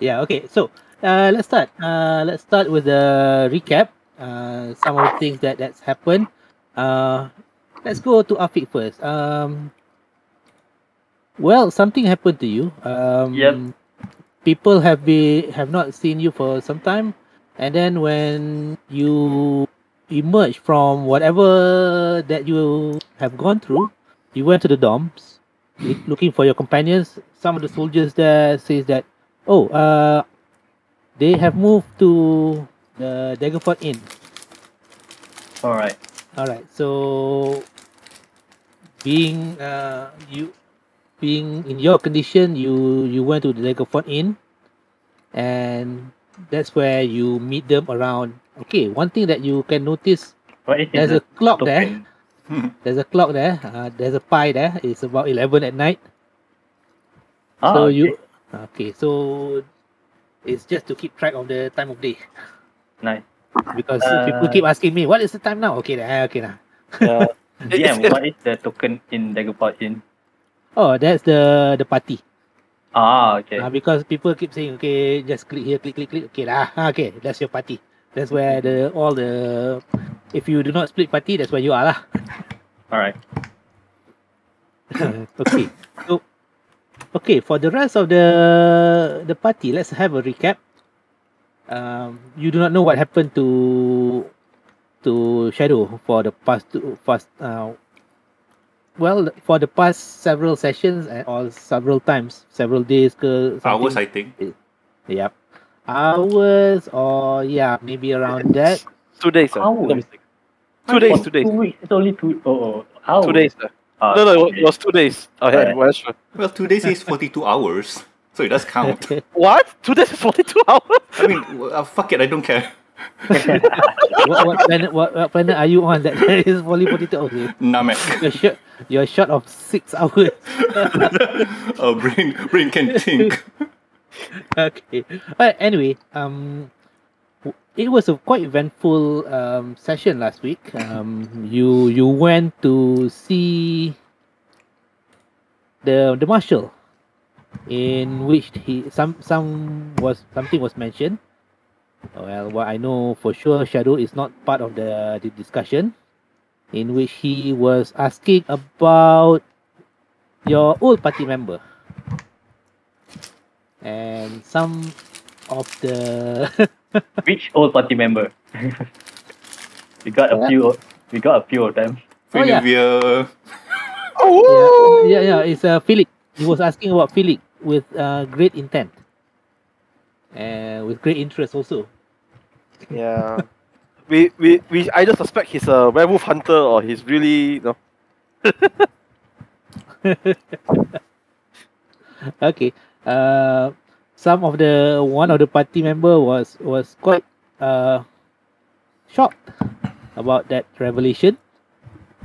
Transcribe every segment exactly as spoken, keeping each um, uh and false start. Yeah, okay. So uh, let's start. Uh, let's start with the recap. Uh, some of the things that that's happened. Uh, let's go to Afik first. Um, well, something happened to you. Um, yep. People have be have not seen you for some time, and then when you emerge from whatever that you have gone through, you went to the dorms looking for your companions. Some of the soldiers there says that, oh, uh, they have moved to the Daggerford Inn. All right. All right. So, being uh, you, being in your condition, you you went to the Daggerford Inn, and that's where you meet them around. Okay, one thing that you can notice, there's a clock there. There's a clock there. Uh, there's a pie there. It's about eleven at night. Ah, so okay. you, okay. So it's just to keep track of the time of day. Nice. Because uh, people keep asking me, what is the time now? Okay, then, okay now. Uh, yeah. What is the token in Daggerford Inn? Oh, that's the the party. Ah, okay. Uh, because people keep saying, okay, just click here, click, click, click. Okay, lah. Okay, that's your party. That's where the all the, if you do not split party, that's where you are lah. All right. Okay. So, okay, for the rest of the the party, let's have a recap. Um, you do not know what happened to to Shadow for the past two past uh, well for the past several sessions or several times, several days. Hours, I think. Yeah. Hours or yeah, maybe around that. Two days, sir. No mistake. Two days, two days. Two weeks. It's only two. Oh, hours. Two days, sir. Uh, no, no, it was two days. Oh, yeah, well, sure. Well, two days is forty-two hours, so it does count. What? Two days is forty-two hours? I mean, uh, fuck it, I don't care. what, what planet? What, what planet are you on? That is only forty-two hours. Namek. You're short. You're short of six hours. Oh, brain, brain can think. Okay, but anyway, um, it was a quite eventful um session last week. Um, you you went to see the the marshal, in which he some some was something was mentioned. Well, what I know for sure, Shadow is not part of the the discussion, in which he was asking about your old party member. And some of the which old party member? we got a yeah. few. We got a few of them. Oh, yeah. Oh yeah, yeah, yeah. It's uh, Felix. He was asking about Felix with uh, great intent and uh, with great interest also. Yeah, we we we either suspect he's a werewolf hunter or he's really no. Okay. Uh, some of the one of the party member was was quite uh shocked about that revelation,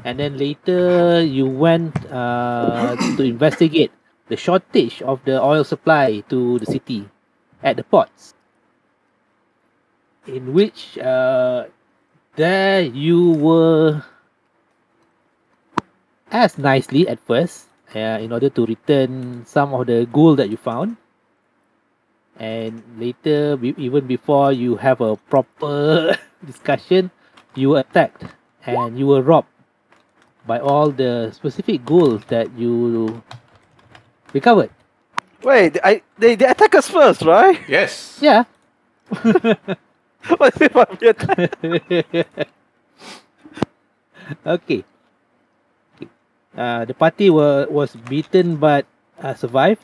and then later you went uh to investigate the shortage of the oil supply to the city at the ports, in which uh there you were asked nicely at first. Uh, in order to return some of the gold that you found, and later, be even before you have a proper discussion, you were attacked and you were robbed by all the specific gold that you recovered. Wait, I they they attack us first, right? Yes. Yeah. What if I'm attacked? Okay. Uh, the party were was beaten but uh, survived,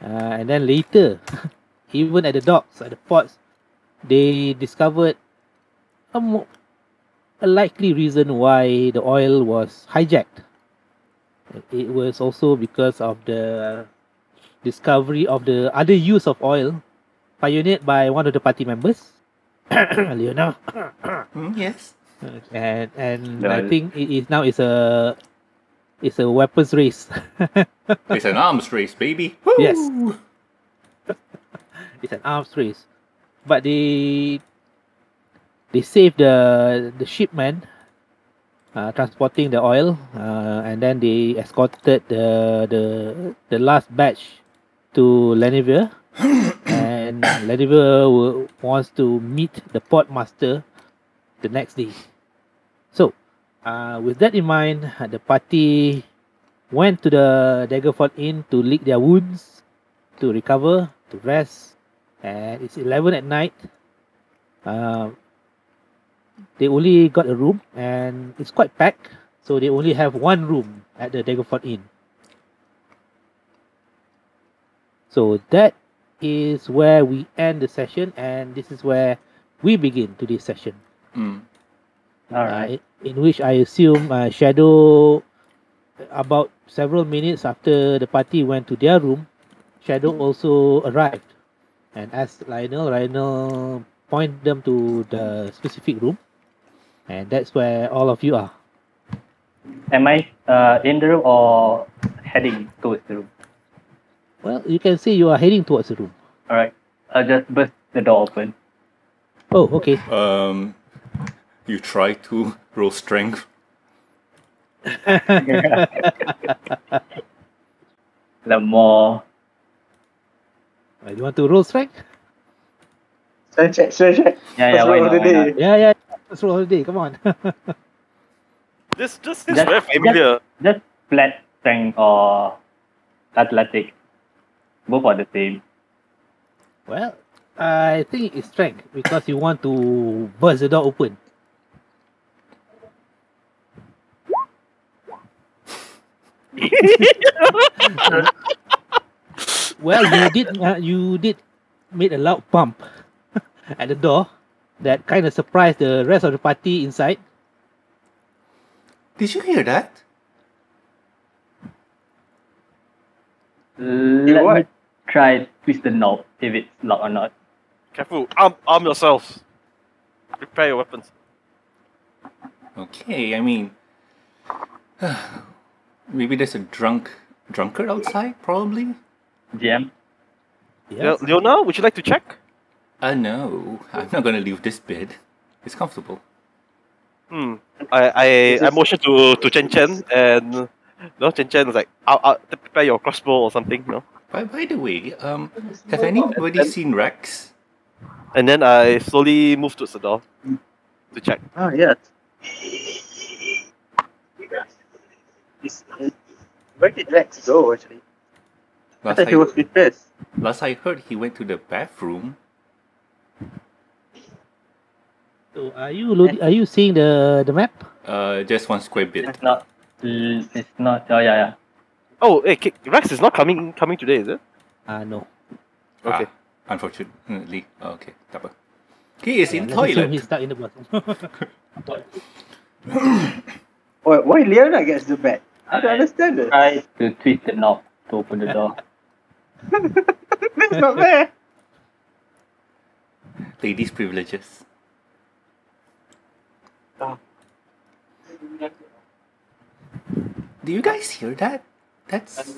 uh, and then later, even at the docks, at the ports, they discovered a, mo a likely reason why the oil was hijacked. It was also because of the discovery of the other use of oil, pioneered by one of the party members, Leona. Mm, yes. And and no, I think it is now is a It's a weapons race. It's an arms race, baby. Woo! Yes. It's an arms race. But they they saved the the shipman uh, transporting the oil, uh, and then they escorted the the the last batch to Lanniver. Lanniver wants to meet the portmaster the next day. So, uh, with that in mind, the party went to the Daggerford Inn to lick their wounds, to recover, to rest. And it's eleven at night. Uh, they only got a room and it's quite packed. So they only have one room at the Daggerford Inn. So that is where we end the session, and this is where we begin today's session. Mm. All right. Uh, in which I assume uh, Shadow, about several minutes after the party went to their room, Shadow also arrived. And asked Lionel, Lionel pointed them to the specific room, and that's where all of you are. Am I uh, in the room or heading towards the room? Well, you can say you are heading towards the room. Alright, I'll just burst the door open. Oh, okay. Um, you try to roll strength. The more. You want to roll strength? Strength check, strength check. Yeah, yeah, why not, why not? yeah, yeah. Let's roll all day. Come on. This just is very familiar. Just, just flat strength or athletic. Both are the same. Well, I think it's strength because you want to burst the door open. Well, you did uh, you did made a loud bump at the door that kind of surprised the rest of the party inside. Did you hear that? Let what? me try twist the knob if it's locked or not. Careful, arm, arm yourselves. Prepare your weapons. Okay, I mean, maybe there's a drunk drunkard outside, probably. G M. Yes. Leona, would you like to check? Uh, no, I'm not going to leave this bed. It's comfortable. Hmm. I I, I motioned to to Chen Chen and. No, Chen Chen was like, I'll, I'll prepare your crossbow or something, no? By, by the way, um, have anybody then, seen Rex? And then I slowly moved towards the door to check. Oh, yes. Where did Rex go, actually? Last I thought I, he was depressed. Last I heard, he went to the bathroom. So, are you are you seeing the, the map? Uh, just one square bit. It's not... It's not. Oh yeah, yeah. Oh, hey, Rex is not coming coming today, is it? Uh no. Okay. Ah, unfortunately. Oh, okay. Double. He is yeah, in toilet. He's stuck in the bathroom. Wait, why Leona gets the bed? I don't I understand it. Try to twist the knob to open the door. That's not fair. Ladies' privileges. Oh. Do you guys hear that? That's...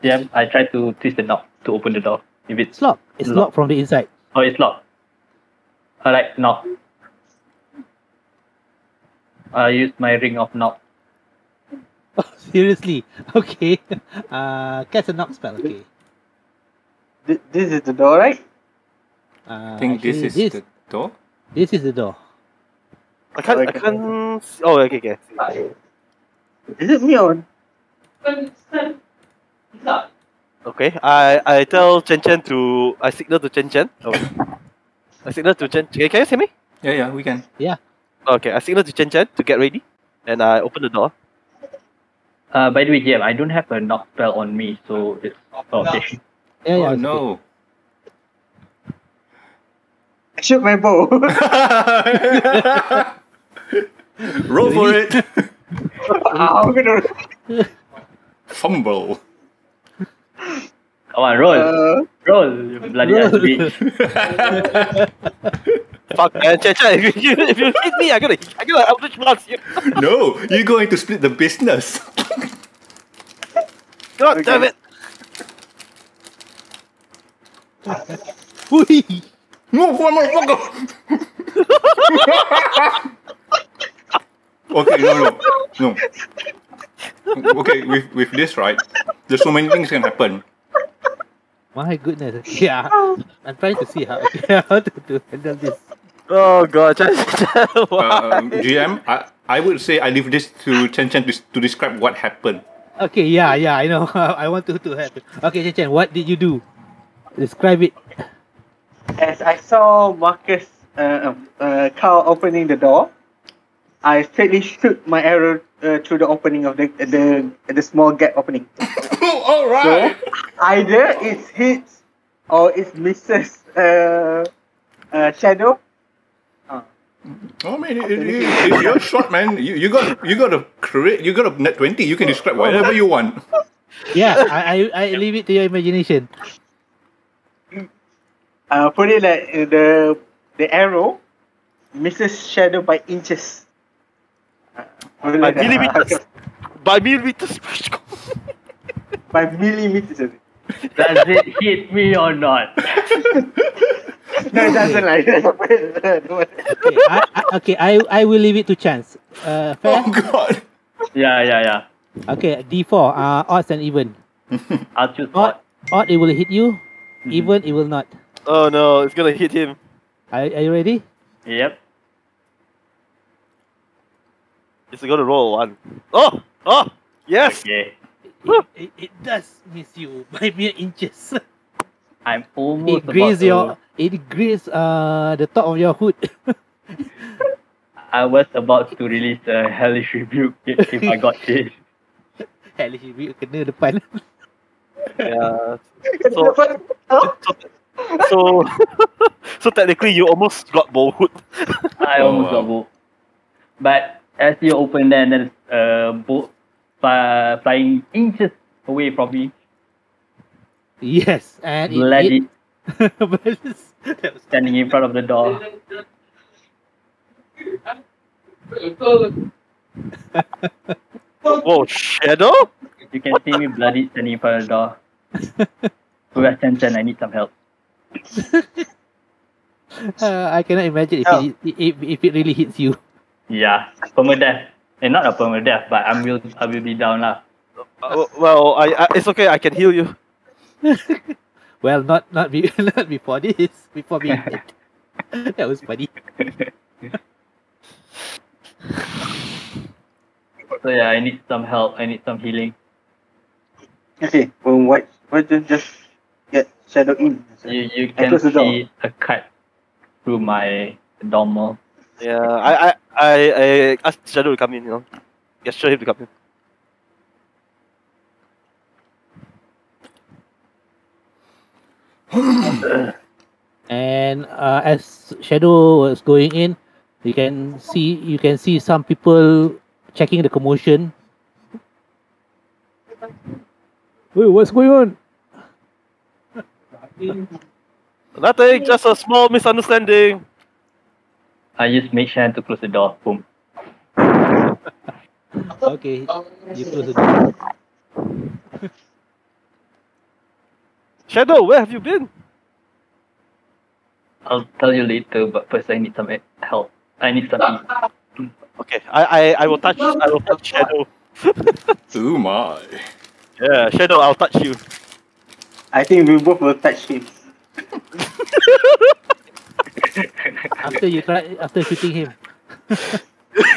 Yeah, I tried to twist the knob to open the door. If it's, it's locked. It's locked. locked from the inside. Oh, it's locked. I like knob. I used my ring of knob. Oh, seriously? Okay. Uh, cast a knob spell, okay. This, this is the door, right? Uh, I think this is this, the door? This is the door. I can't... I can't... Oh, okay, okay. okay. Is it me on? Okay, I I tell Chen Chen to I signal to Chen Chen. Oh, I signal to Chen. Can you see me? Yeah, yeah, we can. Yeah. Okay, I signal to Chen Chen to get ready, and I open the door. Uh, by the way, G M, I don't have a knock spell on me, so it's okay. Yeah, yeah, oh no. I shoot my bow. Roll for it. I'm gonna fumble. Come on, roll, uh, roll, you bloody ass bitch. Fuck, man, Chen Chen, if you if you hit me, I'm gonna I'm gonna outreach blast you. No, you're going to split the business. God okay. damn it! Move, motherfucker! Okay, no, no, no. Okay, with with this, right? There's so many things can happen. My goodness. Yeah. I'm trying to see how, how to, to handle this. Oh god. um, G M, I, I would say I leave this to Chen Chen to, to describe what happened. Okay, yeah, yeah, I know. I want to, to happen. Okay, Chen Chen, what did you do? Describe it. As I saw Marcus, uh, uh, Carl opening the door, I straightly shoot my arrow uh, through the opening of the the the small gap opening. All right. So either it's hits or it's misses. Uh, uh, Shadow. Oh, oh man, it, it, it, it, you're short, man. You you got you got a crit. You got a net twenty. You can describe whatever you want. Yeah, I I, I leave it to your imagination. Uh, put it like uh, the the arrow misses Shadow by inches. Uh, by like millimeters. By millimeters. By millimeters. Does it hit me or not? No, it doesn't like that. Okay, I, I, okay I, I will leave it to chance. Uh, fair? Oh god. Yeah, yeah, yeah. Okay, D four, uh, odds and even. I'll choose odd. Odd, it will hit you. Mm-hmm. Even, it will not. Oh no, it's gonna hit him. Are, are you ready? Yep. It's gonna roll one. Oh! Oh! Yes! Okay. It, it, it does miss you by mere inches. I'm almost it grazed your. It grazed uh, the top of your hood. I was about to release a hellish rebuke if I got hit. Hellish rebuke, kena depan. Yeah. So, so, so, so technically, you almost got Bolhood. I almost oh, wow. got Bolhood. But as you open that, there's a uh, bolt uh, flying inches away from me. Yes, and it, it. Standing in front of the door. Whoa, Shadow! You can what see the... me bloody standing in front of the door. Where's Chen Chen? I need some help. uh, I cannot imagine if, oh. it, if, if it really hits you. Yeah, permadeath. And not a permadeath, but I will I will be down now. Uh, well, I, I it's okay. I can heal you. Well, not not be, not before this. Before being hit. That was funny. So yeah, I need some help. I need some healing. Okay. Well, what what just just get Shadow in? You, you can see a cut through my dormer. Yeah, I, I, I, I asked Shadow to come in, you know. Yes, sure, him to come in. And uh, as Shadow was going in, you can see you can see some people checking the commotion. Wait, what's going on? Nothing, just a small misunderstanding. I just make sure to close the door. Boom. Okay, you close the door. Shadow, where have you been? I'll tell you later, but first I need some help. I need something. Okay, I, I, I will touch I will touch Shadow. Oh my. Yeah, Shadow, I'll touch you. I think we both will touch him. After you try, after shooting him.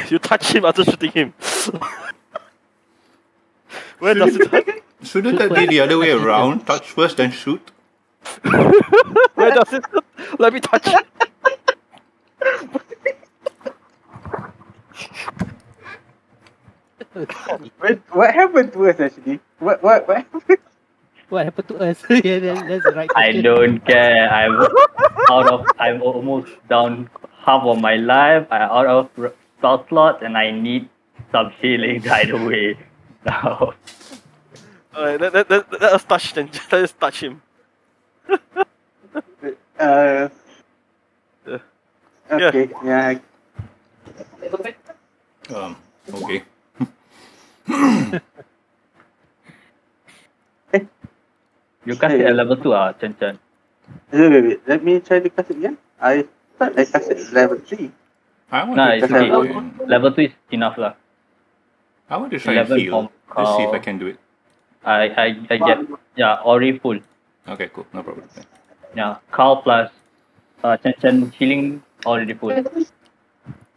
You touch him after shooting him. Where does it hurt? Shouldn't that be the other way around? Touch first, then shoot. Where does it hurt? Let me touch it. What, what happened to us actually? What what what happened? What happened to us? Yeah, that's the right question. I don't care. I'm out of. I'm almost down half of my life. I'm out of spell slots, and I need some healing either way. Now, alright, let, let, let, let us touch him. Let us touch him. uh, okay. Yeah. Um. Okay. You cast it at level two, ah, Chen Chen. Wait, wait, wait. Let me try to cast it again. I thought I cast it at level three. I want nah, to it's okay. Level, level two is enough, lah. I want to try and heal. Let's see if I can do it. I, I, I get, yeah, already full. Okay, cool. No problem. Okay. Yeah, Carl plus uh, Chen Chen healing already full.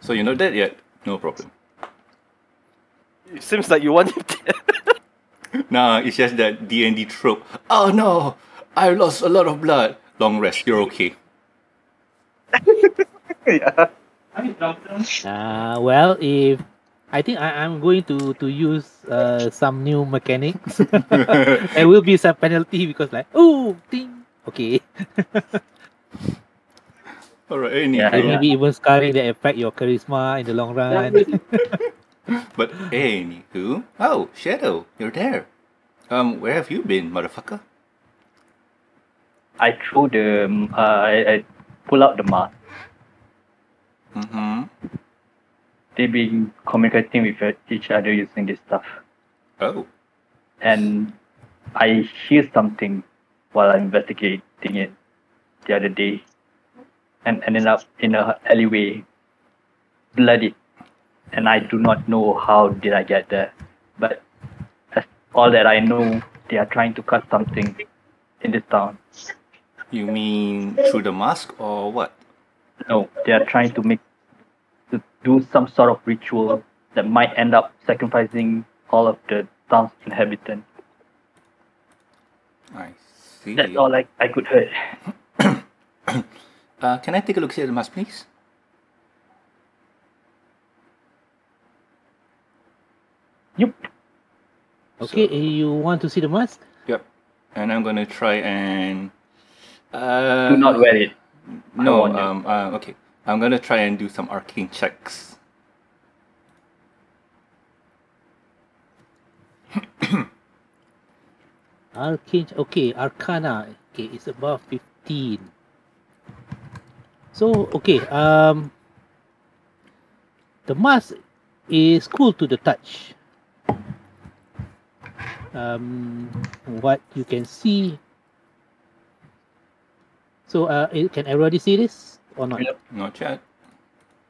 So you're not dead yet? No problem. It seems like you want him dead. Nah, it's just that D and D trope. Oh no! I lost a lot of blood. Long rest, you're okay. Yeah. Uh, well, if... I think I, I'm going to, to use uh, some new mechanics. There will be some penalty because like, oh, ding! Okay. Alright, any yeah, and maybe even scarring that affect your charisma in the long run. But anywho, oh, Shadow, you're there. Um, where have you been, motherfucker? I threw the, uh, I, I pull out the mask. Mm-hmm. They've been communicating with each other using this stuff. Oh. And I hear something while I'm investigating it the other day, and ended up in an alleyway, bloodied. And I do not know how did I get there, but that's all that I know. They are trying to cut something in this town. You mean through the mask or what? No, they are trying to make to do some sort of ritual that might end up sacrificing all of the town's inhabitants. I see. That's all I, I could hear. uh, can I take a look at the mask, please? Yep. Okay, so, you want to see the mask? Yep. And I'm gonna try and... Uh, do not wear it. No, um, uh, okay. I'm gonna try and do some arcane checks. Arcane, okay, Arcana, okay, it's above fifteen. So, okay, um, the mask is cool to the touch. Um, what you can see. So, uh, can everybody see this? Or not? Yep. Not yet.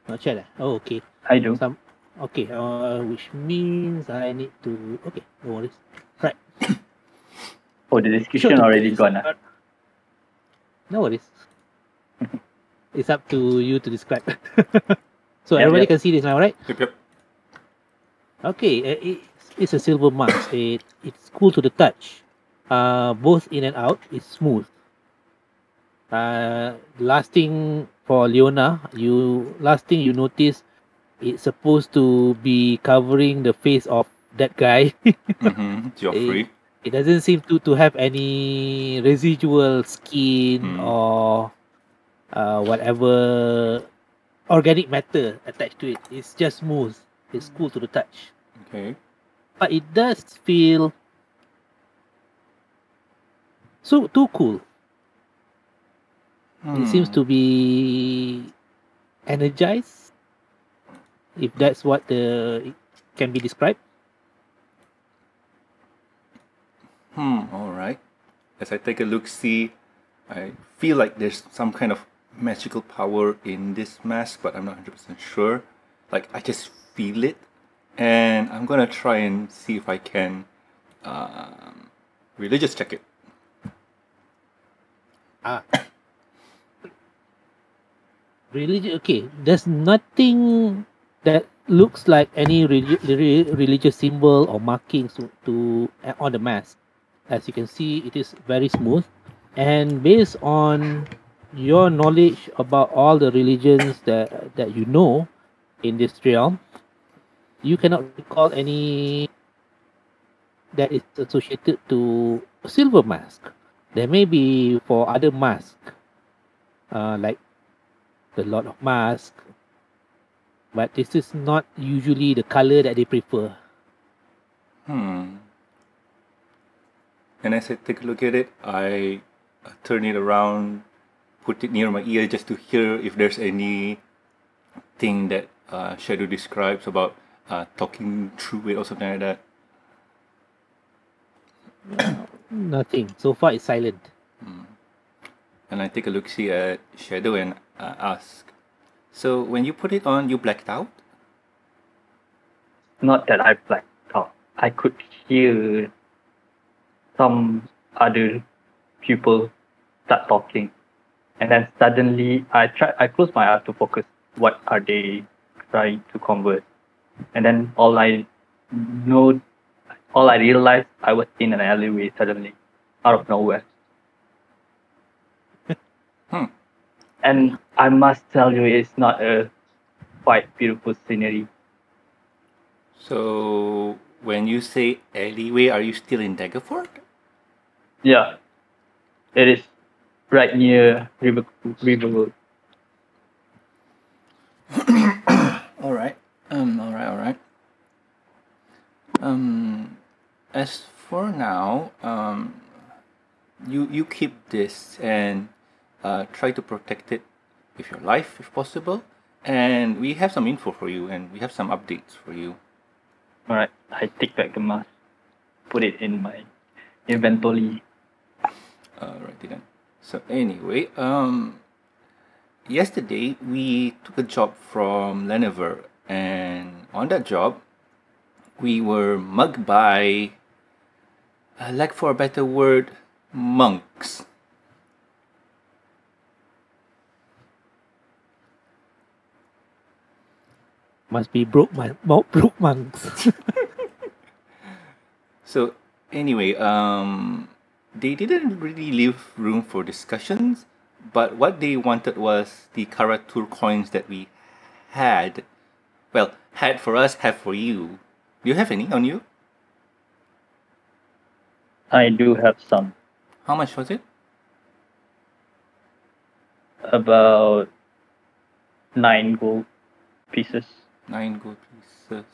Not yet. Oh, okay. I do. Some, okay, uh, which means I need to. Okay, no worries. Right. Oh, the description sure, already gone. Uh. No worries. It's up to you to describe. So yep, everybody yep. can see this now, right? Yep, yep. Okay, uh, it, it's a silver mask. it it's cool to the touch. Uh, both in and out. It's smooth. Uh, last thing for Leona, you last thing you notice, it's supposed to be covering the face of that guy. Mm-hmm. Geoffrey. It, it doesn't seem to, to have any residual skin mm. or uh, whatever organic matter attached to it. It's just smooth. It's cool to the touch. Okay. But it does feel so too cool. It seems to be energized, if that's what the it can be described. Hmm, alright. As I take a look, see, I feel like there's some kind of magical power in this mask, but I'm not one hundred percent sure. Like, I just feel it, and I'm gonna try and see if I can um, religious check it. Ah. Religious, okay, there's nothing that looks like any relig religious symbol or markings to, to on the mask. As you can see, it is very smooth. And based on your knowledge about all the religions that, that you know in this realm, you cannot recall any that is associated to a silver mask. There may be for other masks, uh, like the Lord of Mask, but this is not usually the color that they prefer. Hmm. And as I take a look at it, I turn it around, put it near my ear just to hear if there's any thing that uh, Shadow describes about uh, talking through it or something like that. No, nothing. So far it's silent. Hmm. And I take a look see at Shadow and Uh, ask. So when you put it on, you blacked out? Not that I blacked out. I could hear some other pupils start talking. And then suddenly I try, I close my eyes to focus. What are they trying to converse? And then all I know, all I realized, I was in an alleyway suddenly, out of nowhere. hmm. And I must tell you, it's not a quite beautiful scenery. So, when you say alleyway, are you still in Daggerford? Yeah. It is right near River Riverwood. Alright. Um, alright, alright. Um, as for now, um, you, you keep this and uh, try to protect it with your life if possible. And we have some info for you, and we have some updates for you. Alright, I take back the mask, put it in my inventory. Alright then. So anyway, um, yesterday we took a job from Lanniver, and on that job, we were mugged by, I lack for a better word, monks. Must be broke, my broke monks. So anyway, um, they didn't really leave room for discussions, but what they wanted was the Karatur coins that we had, well, had for us, have for you. Do you have any on you? I do have some. How much was it? About nine gold pieces. Nine gold pieces.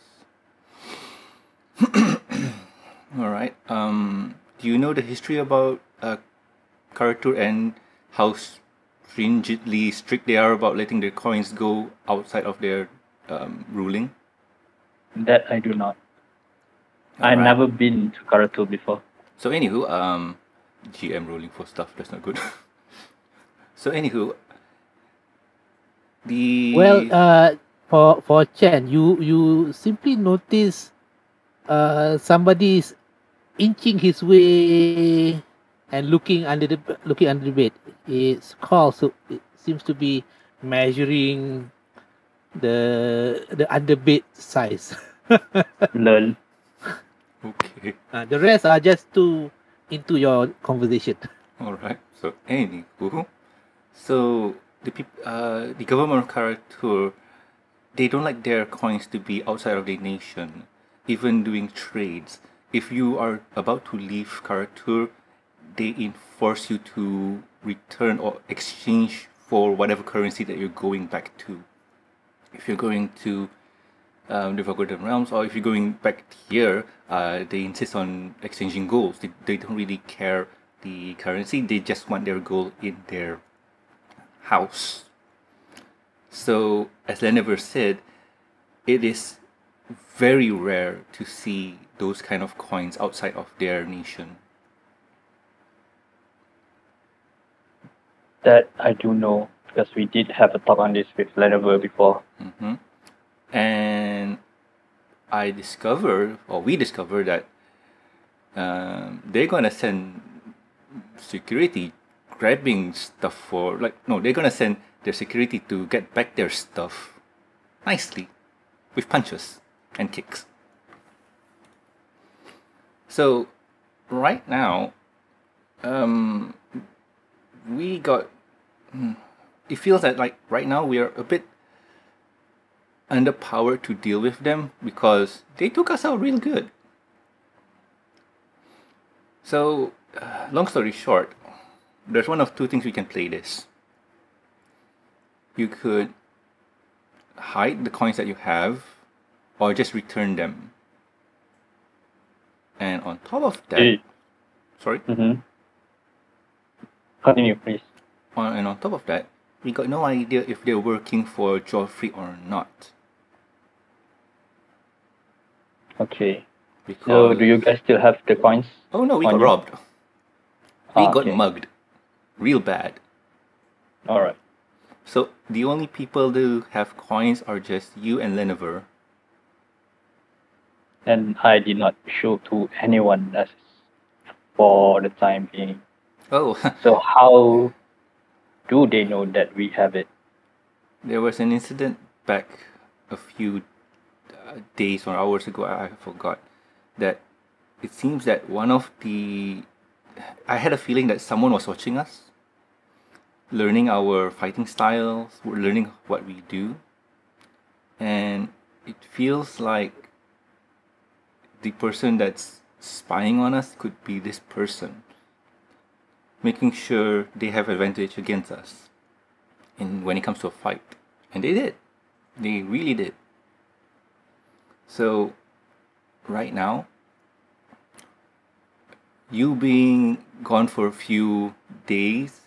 Alright. Um, do you know the history about uh, Karatur and how stringently strict they are about letting their coins go outside of their um, ruling? That I do not. All I've right. never been to Karatur before. So anywho, um, G M ruling for stuff, that's not good. So anywho, the... Well, uh... For for Chen, you you simply notice uh somebody is inching his way and looking under the looking under the bed. It's Carl, so it seems to be measuring the the under bed size. Lol. Okay. Uh, the rest are just too into your conversation. All right. So anywho, so the uh the government of Karatur, they don't like their coins to be outside of their nation, even doing trades. If you are about to leave Karatur, they enforce you to return or exchange for whatever currency that you're going back to. If you're going to um, the Forgotten Realms, or if you're going back here, uh, they insist on exchanging gold. They, they don't really care the currency, they just want their gold in their house. So, as Lanniver said, it is very rare to see those kind of coins outside of their nation. That I do know, because we did have a talk on this with Lanniver before. Mm-hmm. And I discovered, or we discovered, that um, they're gonna send security grabbing stuff for, like, no, they're gonna send their security to get back their stuff nicely with punches and kicks. So right now, um, we got, it feels that like right now we are a bit underpowered to deal with them because they took us out real good. So uh, long story short, there's one of two things we can play this. You could hide the coins that you have, or just return them. And on top of that, hey. sorry. Mm-hmm. Continue, please. On, and on top of that, we got no idea if they're working for Geoffrey or not. Okay. Because... So do you guys still have the coins? Oh no, we got you? robbed. We ah, got okay. mugged, real bad. All right. So the only people who have coins are just you and Lanniver. And I did not show to anyone, that's for the time being. Oh. So how do they know that we have it? There was an incident back a few uh, days or hours ago, I forgot, that it seems that one of the... I had a feeling that someone was watching us, learning our fighting styles, learning what we do. And it feels like the person that's spying on us could be this person, making sure they have advantage against us in when it comes to a fight. And they did. They really did. So, right now, you being gone for a few days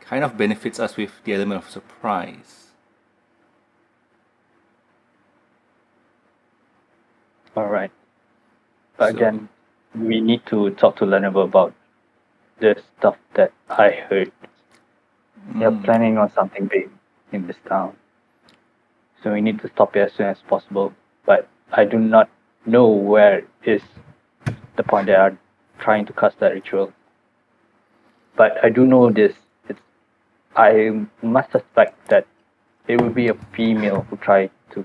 kind of benefits us with the element of surprise. Alright. But so, again, we need to talk to Lanniver about the stuff that I heard. They're mm. planning on something big in this town. So we need to stop it as soon as possible. But I do not know where is the point they are trying to cast that ritual. But I do know this. It's, I must suspect that it would be a female who tried to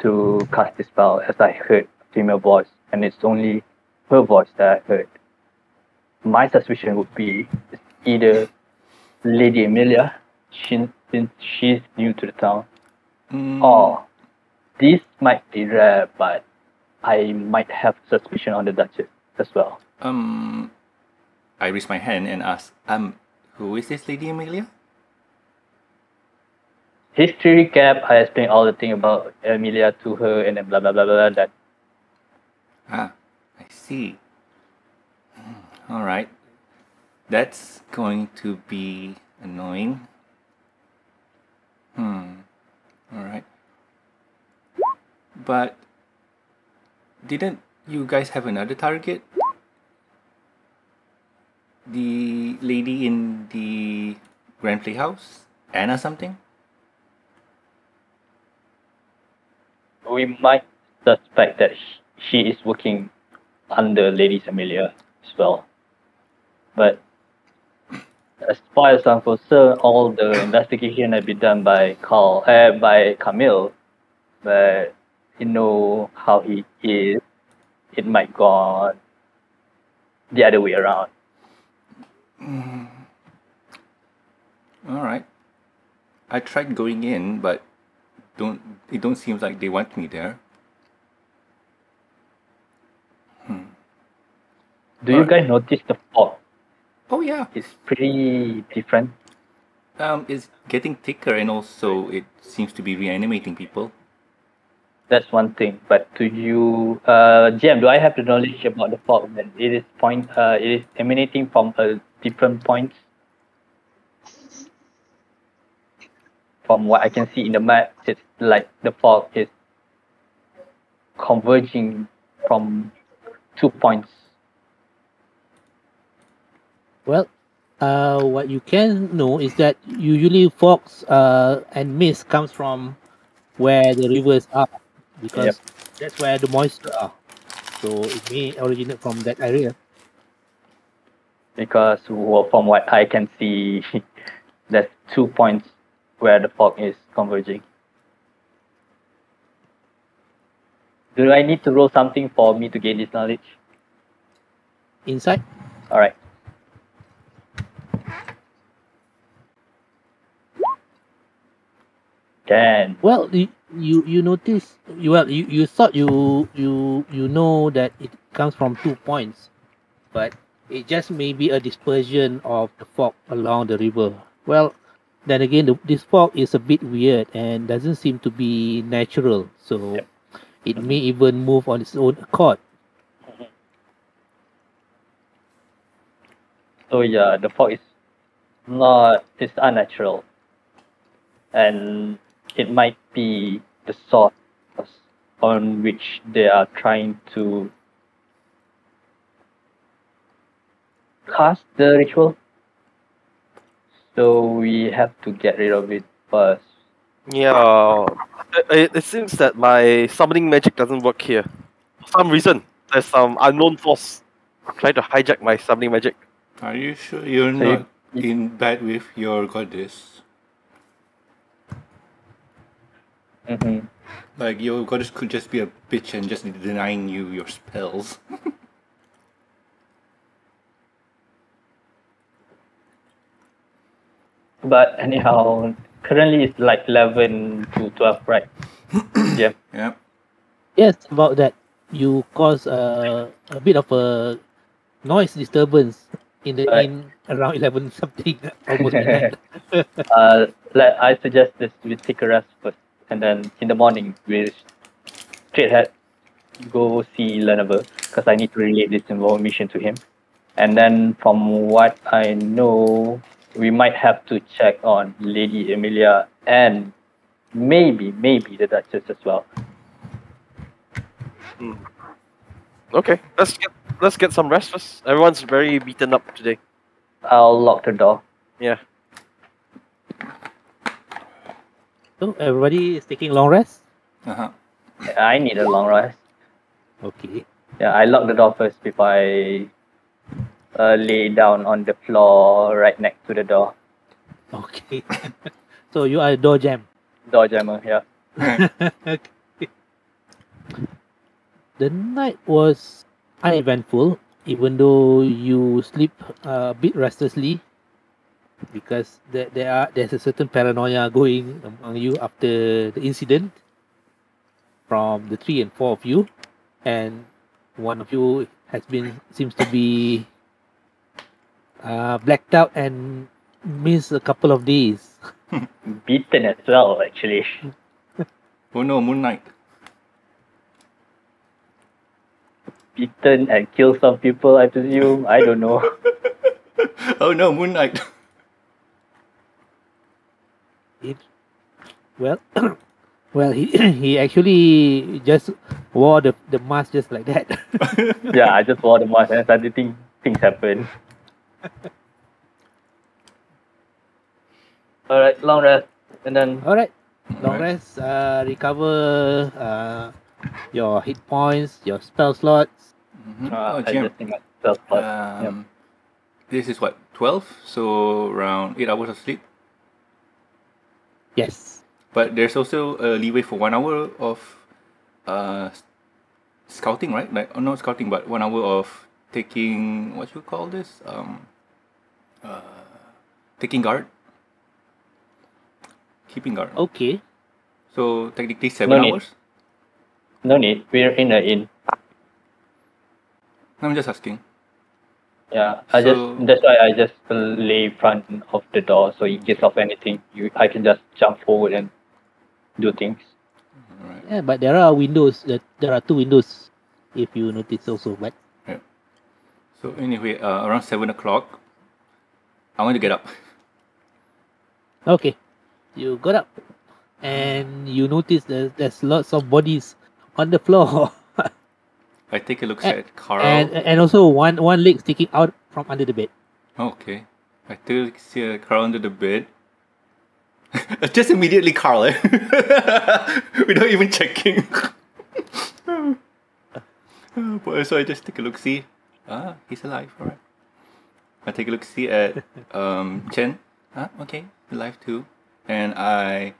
to cast this spell, as I heard a female voice, and it's only her voice that I heard. My suspicion would be it's either Lady Amelia, she, since she's new to the town, mm. or this might be rare, but I might have suspicion on the Duchess as well. Um, I raise my hand and ask, um, who is this Lady Amelia? History recap, I explained all the thing about Amelia to her and then blah blah blah blah, blah that. Ah, I see. Alright, that's going to be annoying. Hmm, alright. But, didn't you guys have another target? The lady in the Grand Playhouse? Anna something? We might suspect that she is working under Lady Amelia as well. But as far as I'm concerned, all the investigation had been done by Carl, uh, by Camille. But you know how he is. It might go on the other way around. Mm. All right. I tried going in, but don't it don't seem like they want me there. Hmm. Do All you right. guys notice the fog? Oh yeah, it's pretty different. Um, it's getting thicker, and also it seems to be reanimating people. That's one thing. But to you, uh, G M, do I have the knowledge about the fog? That it is point. Uh, it is emanating from a uh, different points. From what I can see in the map, it's like the fog is converging from two points. Well, uh, what you can know is that usually fogs uh, and mist comes from where the rivers are, because yep. that's where the moisture are. So it may originate from that area. Because well, from what I can see, there's two points where the fog is converging. Do I need to roll something for me to gain this knowledge? Insight? Alright. Can. Well, you you notice you well you, you thought you you you know that it comes from two points, but it just may be a dispersion of the fog along the river. Well, then again, the, this fog is a bit weird and doesn't seem to be natural, so yep. it may even move on its own accord. So yeah, the fog is not it's unnatural, and it might be the source on which they are trying to cast the ritual. So we have to get rid of it first. Yeah, it, it seems that my summoning magic doesn't work here. For some reason, there's some unknown force trying to hijack my summoning magic. Are you sure you're so not you, in bed with your goddess? Mm-hmm. Like, your goddess could just be a bitch and just denying you your spells. But anyhow, currently it's like eleven to twelve, right? Yeah. Yeah. Yes, about that. You cause uh, a bit of a noise disturbance in the right. inn around eleven something, almost midnight. uh, like I suggest this, we take a rest first, and then in the morning we straight ahead go see Lanniver, because I need to relate this information to him. And then from what I know, we might have to check on Lady Amelia and maybe, maybe the Duchess as well. Hmm. Okay, let's get let's get some rest first. Everyone's very beaten up today. I'll lock the door. Yeah. So everybody is taking long rest? Uh-huh. I need a long rest. Okay. Yeah, I lock the door first before I uh, lay down on the floor right next to the door. Okay. So you are a door jam. Door jammer, yeah. Okay. The night was uneventful, even though you sleep a bit restlessly, because there, there are there's a certain paranoia going among you after the incident from the three and four of you, and one of you has been seems to be uh, blacked out and missed a couple of days. Beaten as well, actually. Oh no, Moon Knight. Eaten and kill some people, I presume. I don't know. Oh no, Moon Knight. It, well, well, he he actually just wore the the mask just like that. Yeah, I just wore the mask and started think things happen. All right, long rest, and then. All right, long rest. Uh, recover. Uh. Your hit points, your spell slots. Mm-hmm. uh, oh, I just think spell slots. Um, yep. This is what, twelve? So around eight hours of sleep? Yes. But there's also a leeway for one hour of uh, scouting, right? Like, oh, not scouting, but one hour of taking, what you call this? Um, uh, taking guard? Keeping guard. Okay. So technically seven no hours? Need. No need, we're in the inn. I'm just asking. Yeah, I so, just that's why I just lay front of the door, so in case of anything, you I can just jump forward and do things. Right. Yeah, but there are windows. That there are two windows, if you notice also. But yeah. So anyway, uh, around seven o'clock, I want to get up. Okay, you got up, and you notice there's there's lots of bodies on the floor. I take a look and, at Carl. And, and also one, one leg sticking out from under the bed. Okay. I do see Carl under the bed. Just immediately Carl, eh? Without even checking. So I just take a look, see. Ah, he's alive, alright. I take a look, see at um, Chen. Ah, okay, alive too. And I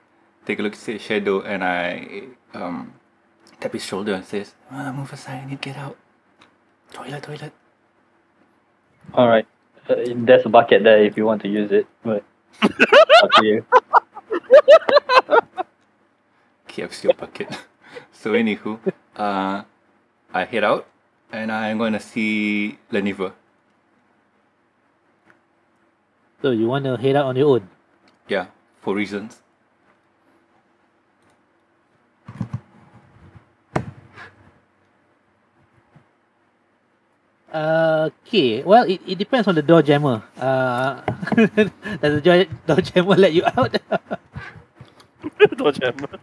take a look, see at Shadow, and I... um. Tap his shoulder and says, ah, move aside, I need to get out. Toilet, toilet. Alright. Uh, there's a bucket there if you want to use it, but up to you. K F C your bucket. So anywho, uh, I head out and I'm going to see Lanniver. So you want to head out on your own? Yeah, for reasons. Uh, okay, well, it, it depends on the door jammer. Uh, does the door, door jammer let you out? Door jammer.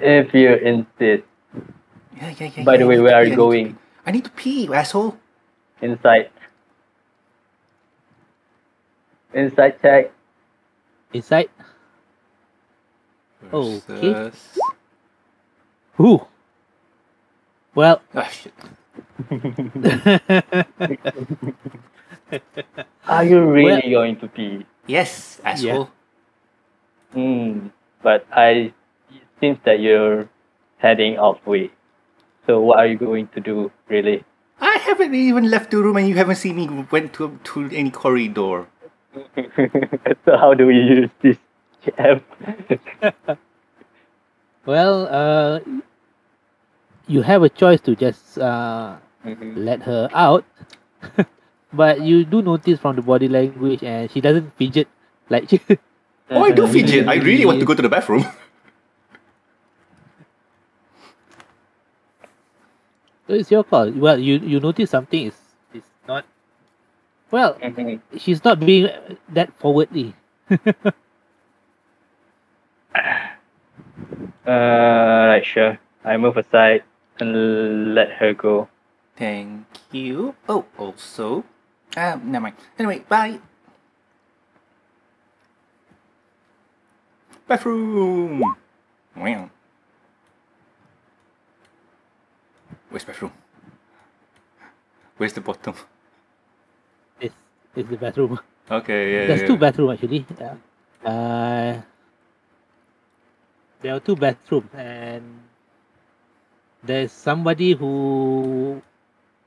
If you insist. Yeah, yeah, yeah, By yeah, the way, where are you going? I need to pee, you asshole. Inside. Inside check. Inside? Versus... Okay. Ooh. Well, oh, shit. Are you really well, going to pee? Yes, asshole. Yeah. Mm, but I, it seems that you're heading off way. So what are you going to do, really? I haven't even left the room and you haven't seen me went to, to any corridor. So how do we use this jab? Well, uh, you have a choice to just uh, mm-hmm. let her out. But you do notice from the body language and she doesn't fidget. Like she oh, I do fidget. I really want to go to the bathroom. So it's your call. Well, you, you notice something is, is not... Well, mm-hmm. she's not being that forwardly. Uh, right, sure. I move aside and let her go. Thank you. Oh, also, um, never mind. Anyway, bye. Bathroom. Wow. Where's bathroom? Where's the bottom? It's it's the bathroom. Okay. Yeah. There's yeah, two yeah. bathrooms actually. Yeah. Uh. There are two bathrooms, and there's somebody who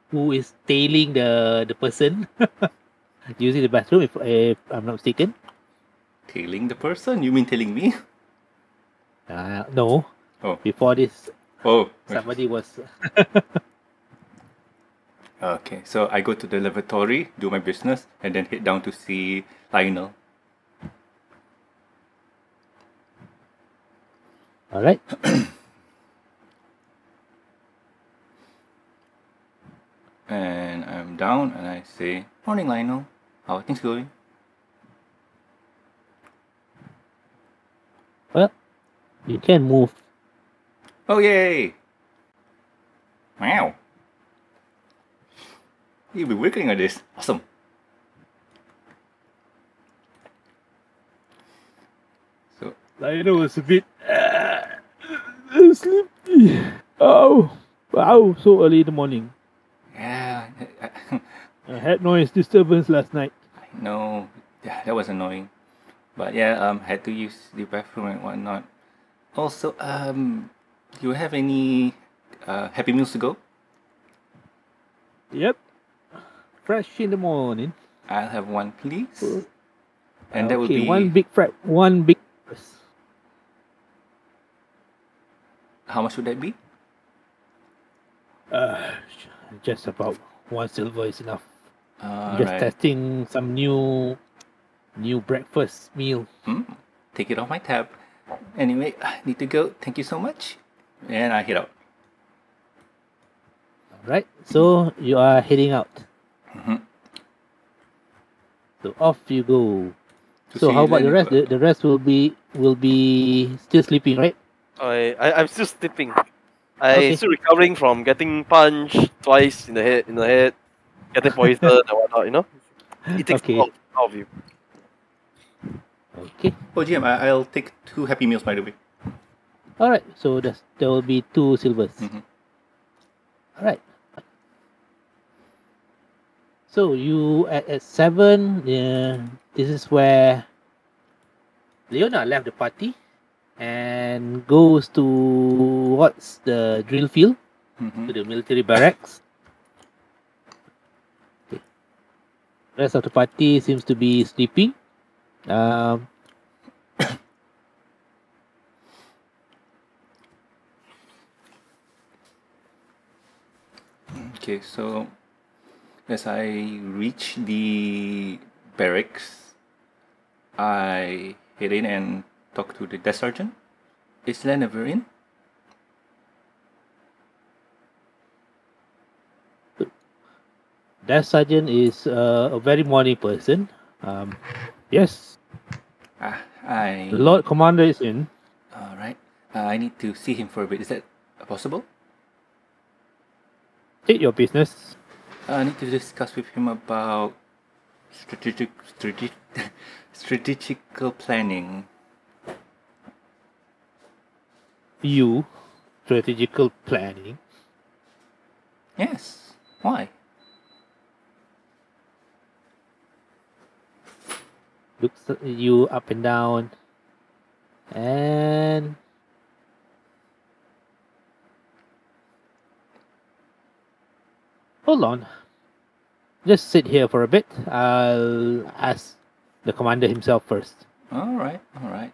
who is tailing the the person using the bathroom. If, if I'm not mistaken, tailing the person. You mean tailing me? Uh, no. Oh. Before this. Oh. Somebody was. Okay, so I go to the lavatory, do my business, and then head down to see Lionel. All right. And I'm down and I say, morning Lionel, how are things going? Well, you can move. Oh yay! Wow. You've been working on this. Awesome. So Lionel was a bit sleepy. Oh, wow, so early in the morning. Yeah. I had noise disturbance last night. I know. Yeah, that was annoying. But yeah, um, had to use the bathroom and whatnot. Also, um, do you have any uh, Happy Meals to go? Yep. Fresh in the morning. I'll have one, please. Cool. And okay, that would be one big fry, one big. How much would that be? Uh, just about one silver is enough. Uh, just right. testing some new, new breakfast meal. Hmm? Take it off my tab. Anyway, I need to go. Thank you so much. And I head out. Alright, so you are heading out. Mm-hmm. So off you go. To so how about the rest? The, the rest will be will be still sleeping, right? I, I I'm still sleeping. I'm okay. still recovering from getting punched twice in the head, in the head, getting poisoned and whatnot. You know, it takes okay. out of you. Okay. Oh, G M, I, I'll take two Happy Meals by the way. All right. So there there will be two silvers. Mm-hmm. All right. So you at, at seven. Yeah, this is where Leona left the party. And goes to what's the drill field mm-hmm. to the military barracks. Okay. Rest of the party seems to be sleeping. Um, okay, so as I reach the barracks, I head in and talk to the desk sergeant. Is Lanniver in? Desk sergeant is uh, a very morning person. Um, yes. Ah, I. The Lord Commander is in. All right. Uh, I need to see him for a bit. Is that possible? Take your business. Uh, I need to discuss with him about strategic, strategic, strategical planning. You strategical planning. Yes. Why? Looks at you up and down. And... hold on. Just sit here for a bit. I'll ask the commander himself first. Alright, alright.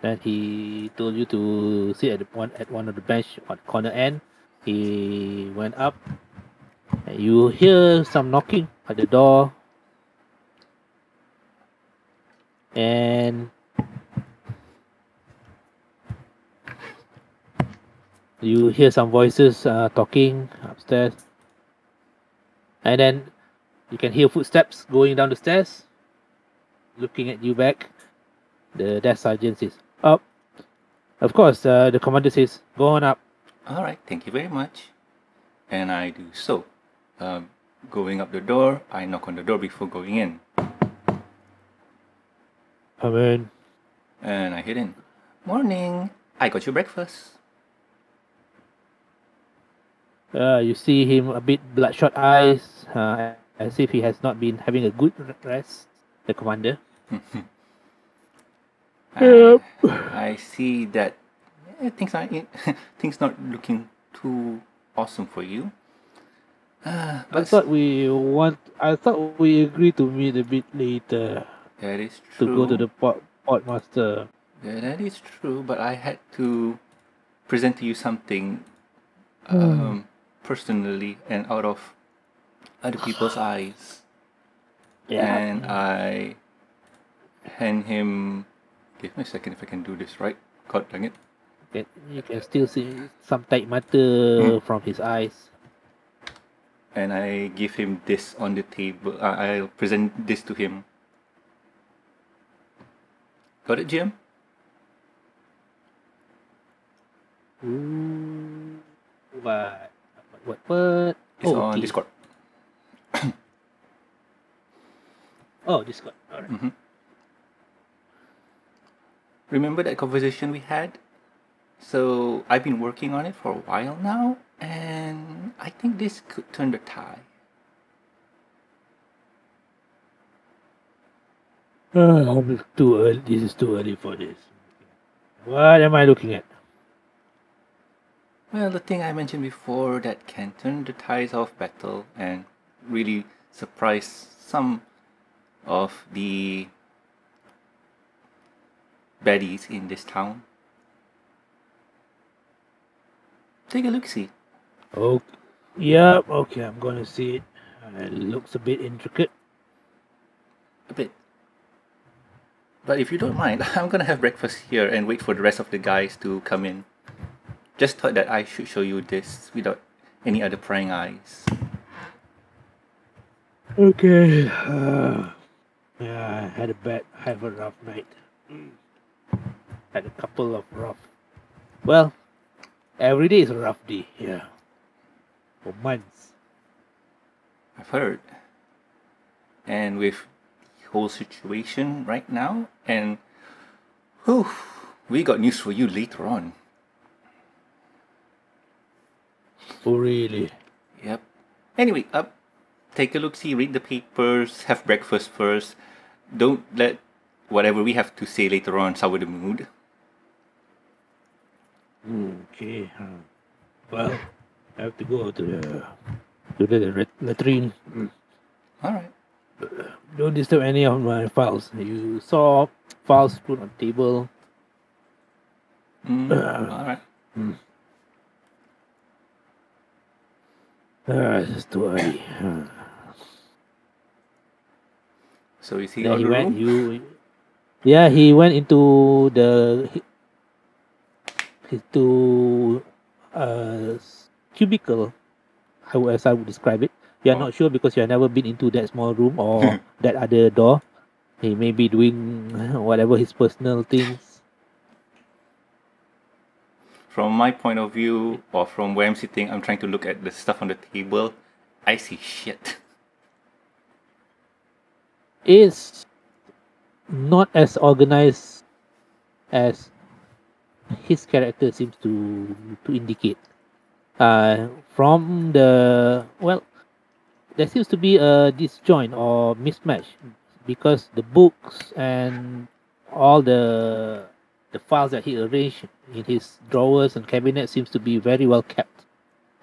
Then he told you to sit at the one at one of the bench on the corner end. He went up. And you hear some knocking at the door. And you hear some voices uh, talking upstairs. And then you can hear footsteps going down the stairs. Looking at you back. The desk sergeant says, "Up." Of course, uh, the commander says, "Go on up." Alright, thank you very much. And I do so. Um, going up the door, I knock on the door before going in. Come in. And I hit in. "Morning. I got you breakfast." Uh, you see him a bit bloodshot eyes, uh, as if he has not been having a good rest, the commander. I, yep. I see that yeah, things are things not looking too awesome for you. Uh, but I thought we want. I thought we agreed to meet a bit later. That is true. To go to the port, port master. Yeah, that is true, but I had to present to you something um, mm. personally and out of other people's eyes. Yeah. And I hand him... give me a second if I can do this right. God dang it. It you can still see some tight matter mm. from his eyes. And I give him this on the table. Uh, I'll present this to him. Got it, G M? Ooh, what? What? What? It's oh, on okay. Discord. Oh, Discord. Alright. Mm-hmm. Remember that conversation we had? So, I've been working on it for a while now, and I think this could turn the tide. Oh, it's too early. This is too early for this. What am I looking at? Well, the thing I mentioned before that can turn the tides of battle and really surprise some of the baddies in this town. Take a look-see. Oh, yeah, okay, I'm gonna see it. It looks a bit intricate. A bit. But if you don't mind, I'm gonna have breakfast here and wait for the rest of the guys to come in. Just thought that I should show you this without any other prying eyes. Okay. Uh, yeah, I had a bad, I have a rough night. Had a couple of rough. Well, every day is a rough day here. For months. I've heard. And with whole situation right now, and whew, we got news for you later on. Oh really? Yep. Anyway, up, take a look, see, read the papers, have breakfast first. Don't let whatever we have to say later on sour the mood. Okay. Huh. Well, I have to go to the to the latrine. Mm. All right. Don't disturb any of my files. You saw files put on the table. Mm, uh, Alright. Mm. Uh, it's just too early. So is he on the room? You, yeah, he went into the into uh, cubicle, how as I would describe it. You are oh. not sure because you have never been into that small room or that other door. He may be doing whatever his personal things. From my point of view, or from where I'm sitting, I'm trying to look at the stuff on the table. I see shit. It's not as organized as his character seems to to indicate. uh, from the, well, there seems to be a disjoint or mismatch because the books and all the the files that he arranged in his drawers and cabinet seems to be very well kept,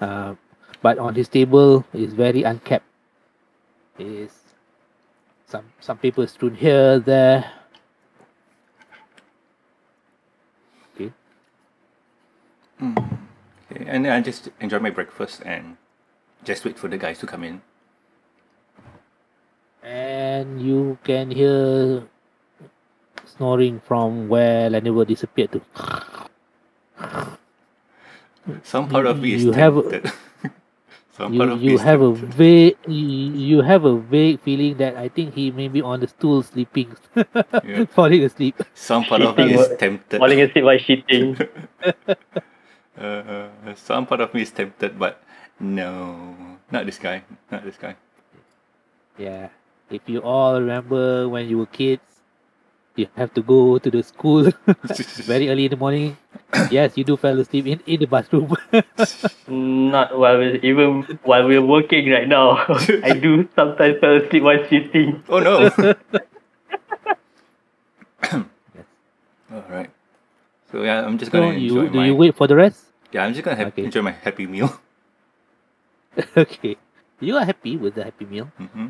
uh, but on his table is very unkept. Is some some papers strewn here, there. Okay. Mm. Okay. And then I just enjoy my breakfast and just wait for the guys to come in. And you can hear snoring from where Lanniver disappeared to. Some part of me is tempted. Some you, part of you have tempted. a vague you, you have a vague feeling that I think he may be on the stool sleeping, yeah. falling asleep. Some part of me is tempted. Falling asleep while shitting. uh, uh, some part of me is tempted, but no, not this guy, not this guy. Yeah, if you all remember when you were kids, you have to go to the school very early in the morning. Yes, you do fell asleep in, in the bathroom. Not while we're, even while we're working right now. I do sometimes fell asleep while shitting. Oh no! Yes. All right. So yeah, I'm just gonna so enjoy you, do my. Do you wait for the rest? Yeah, I'm just gonna okay. enjoy my happy meal. Okay, you are happy with the happy meal, mm-hmm.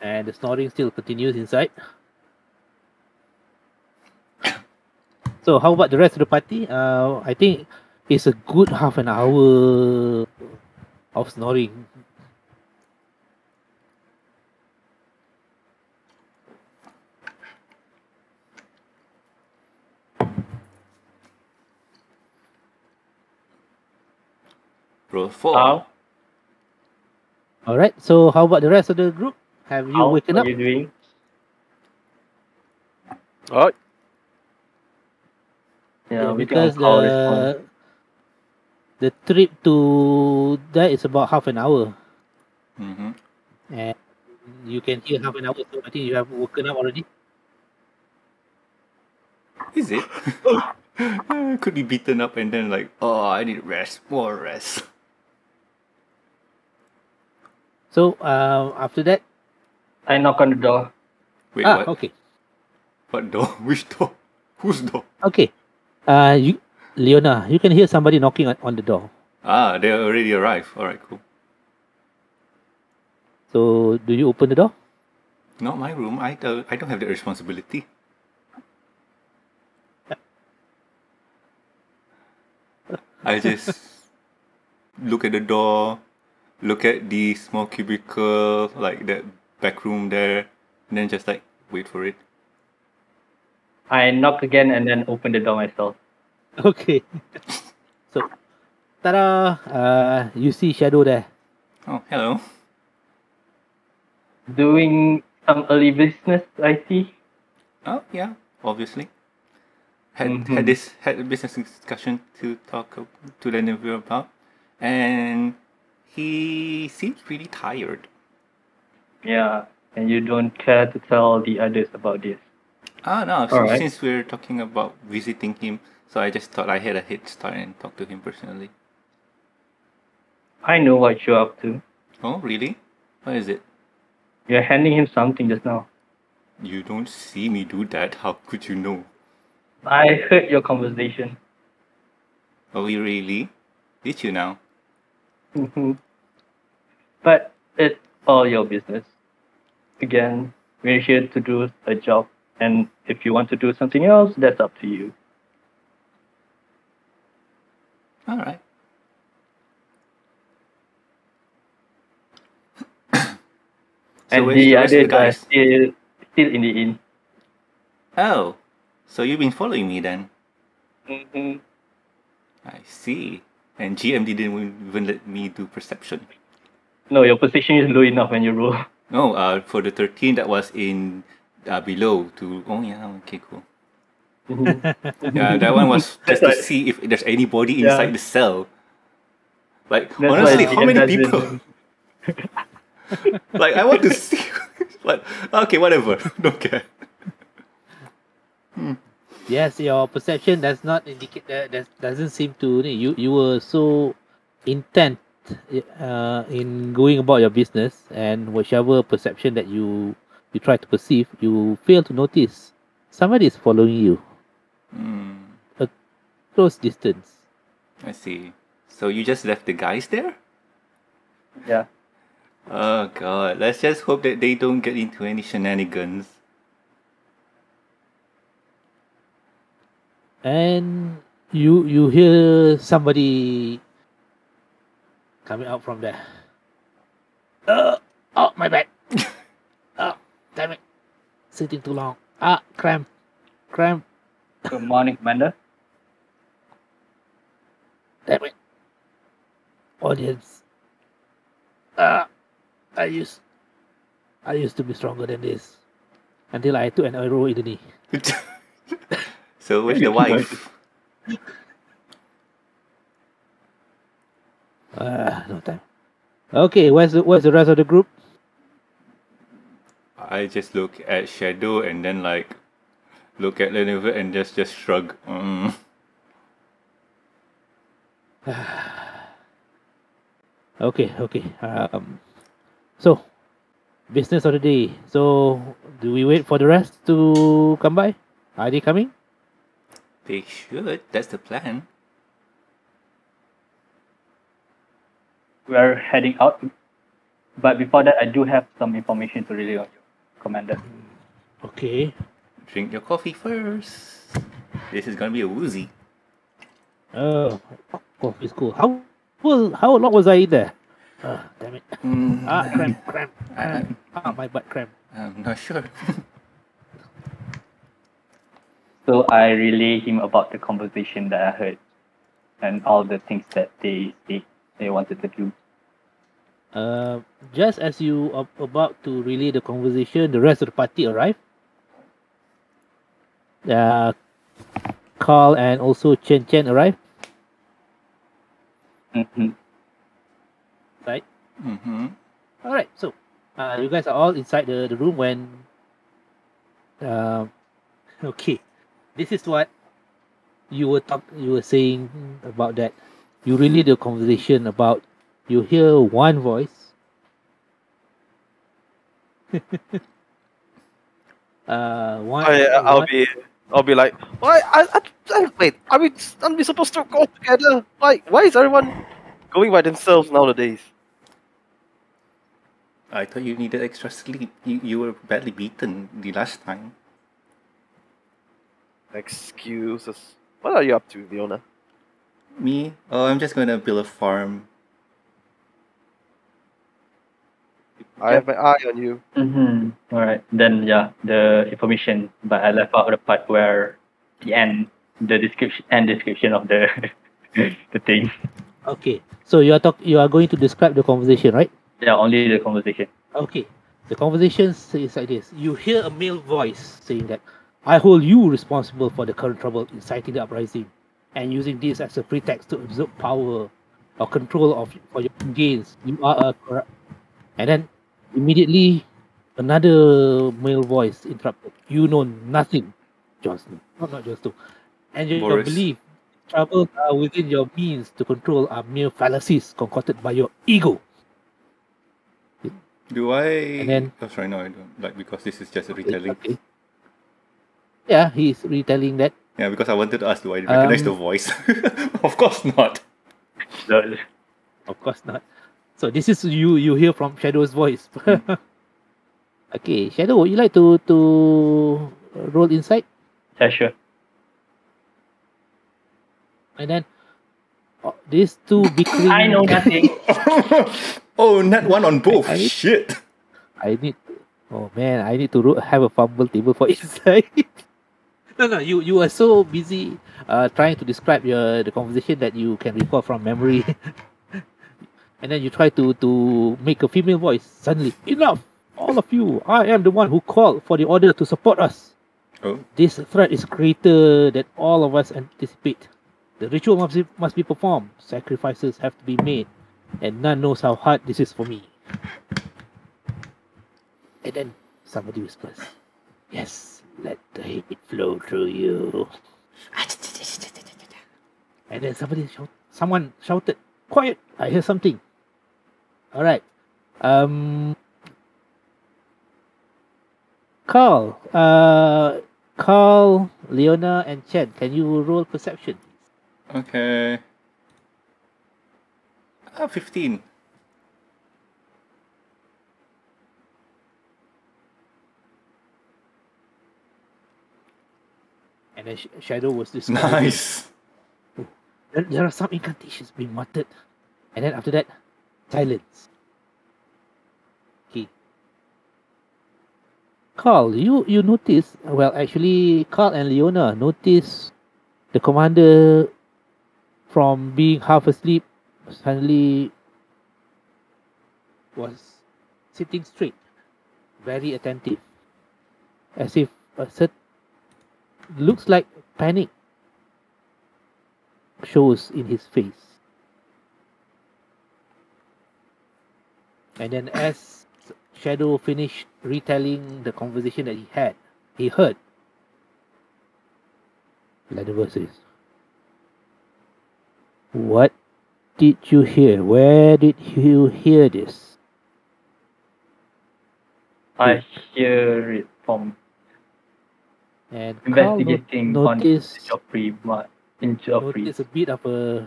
and the snoring still continues inside. So how about the rest of the party? Uh, I think it's a good half an hour of snoring. Roll four. How? All right. So how about the rest of the group? Have you how waken up? How are you doing? All right. Yeah, because the, the trip to that is about half an hour. Mm-hmm. And you can hear half an hour, so I think you have woken up already. Is it? Could be beaten up and then like, oh, I need rest, more rest. So, um, after that? I knock on the door. Wait, ah, what? Okay. What door? Which door? Whose door? Okay. Uh, you, Leona, you can hear somebody knocking on, on the door. Ah, they already arrived. Alright, cool. So, do you open the door? Not my room. I, uh, I don't have the responsibility. I just look at the door, look at the small cubicle, like that back room there, and then just like, wait for it. I knock again and then open the door myself. Okay. So, ta-da! Uh, you see Shadow there. Oh, hello. Doing some early business, I see. Oh, yeah, obviously. Had mm-hmm. had this had a business discussion to talk to Lanniver about, and he seems really tired. Yeah, and you don't care to tell the others about this. Ah, no, so right. Since we're talking about visiting him, so I just thought I had a head start and talk to him personally. I know what you're up to. Oh, really? What is it? You're handing him something just now. You don't see me do that. How could you know? I heard your conversation. Oh, you really? Did you now? Mm-hmm. But it's all your business. Again, we're here to do a job. And if you want to do something else, that's up to you. All right. And so the other guys are still, still in the inn. Oh, so you've been following me then? Mm-hmm. I see. And G M didn't even let me do perception. No, your perception is low enough when you roll. No, uh, for the thirteen that was in... Uh, below to oh yeah okay cool mm-hmm. yeah that one was just to see if there's anybody yeah. inside the cell, like that's honestly how many people like I want to see like okay whatever don't care. hmm. Yes, your perception does not indicate that, that doesn't seem to you you were so intent uh, in going about your business, and whichever perception that you you try to perceive, you fail to notice somebody is following you. Mm. A close distance. I see. So you just left the guys there? Yeah. Oh god, let's just hope that they don't get into any shenanigans. And you you hear somebody coming out from there. Uh, oh, my bad. Oh, damn it. Sitting too long. Ah, cramp. Cramp. Good morning, Commander. Damn it. Audience. Ah, I used, I used to be stronger than this. Until I took an arrow in the knee. So with the wife. Ah, uh, no time. Okay, where's the, where's the rest of the group? I just look at Shadow and then like look at Lanniver and just just shrug. Mm. okay, okay. Um, so business of the day. So do we wait for the rest to come by? Are they coming? They should. That's the plan. We're heading out, but before that, I do have some information to relay on you, Commander. Okay. Drink your coffee first. This is gonna be a woozy. Oh, coffee's cool. How well? How long was I in there? Oh, damn it! Mm. Ah, cramp, cramp. Um, ah, my butt cramp. I'm not sure. So I relay him about the conversation that I heard, and all the things that they they, they wanted to do. Uh, just as you are about to relay the conversation, the rest of the party arrived. Uh, Carl and also Chen Chen arrived. Mm-hmm. Right? Mm-hmm. Alright, so uh, you guys are all inside the, the room when... Uh, okay, this is what you were talk, you were saying about that. You relay the conversation about... You hear one voice. uh, one. Oh, yeah, I'll one. be, I'll be like, why? I, I, I wait. Are we, are we supposed to go together? Like, why is everyone going by themselves nowadays? I thought you needed extra sleep. You, you were badly beaten the last time. Excuses. What are you up to, Leona? Me? Oh, I'm just gonna build a farm. I have my eye on you. Mm-hmm. Alright, then yeah, the information, but I left out the part where the end, the description, and description of the the thing. Okay, so you are talk, you are going to describe the conversation, right? Yeah, only the conversation. Okay, the conversation is like this: you hear a male voice saying that I hold you responsible for the current trouble, inciting the uprising, and using this as a pretext to absorb power or control of for your gains. You are a corrupt. And then immediately, another male voice interrupted. You know nothing, Johnson. Not, not Johnson. And you believe troubles are within your means to control are mere fallacies concocted by your ego. Do I? And then, oh, sorry, no, I don't. Like, because this is just a retelling. Okay. Yeah, he's retelling that. Yeah, because I wanted to ask, do I recognize um, the voice? Of course not. No. Of course not. So this is you. You hear from Shadow's voice. Mm. Okay, Shadow, would you like to to roll insight? Yeah, sure. And then oh, these two bickering. I know nothing. Oh, not one on both. I, I need, Shit. I need. Oh man, I need to have a fumble table for insight. no, no, you you are so busy uh, trying to describe your the conversation that you can recall from memory. And then you try to, to make a female voice. Suddenly, enough, all of you. I am the one who called for the order to support us. Oh. This threat is greater than all of us anticipate. The ritual must be, must be performed. Sacrifices have to be made. And none knows how hard this is for me. And then somebody whispers, yes, let the hate flow through you. And then somebody shout, someone shouted, Quiet! I hear something. All right. Um, Carl, uh, Carl, Leona, and Chen, can you roll perception? Okay. Ah, fifteen. And then Shadow was discovered. Nice. There, there are some incantations being muttered, and then after that, silence. Okay. Carl, you you notice? Well, actually, Carl and Leona notice the commander from being half asleep suddenly was sitting straight, very attentive, as if a certain looks like panic shows in his face. And then as Shadow finished retelling the conversation that he had, he heard Lanniver says, "What did you hear? Where did you hear this?" I hear it from and investigating Carl not, notice, on Geoffrey, but in Geoffrey. It's a bit of a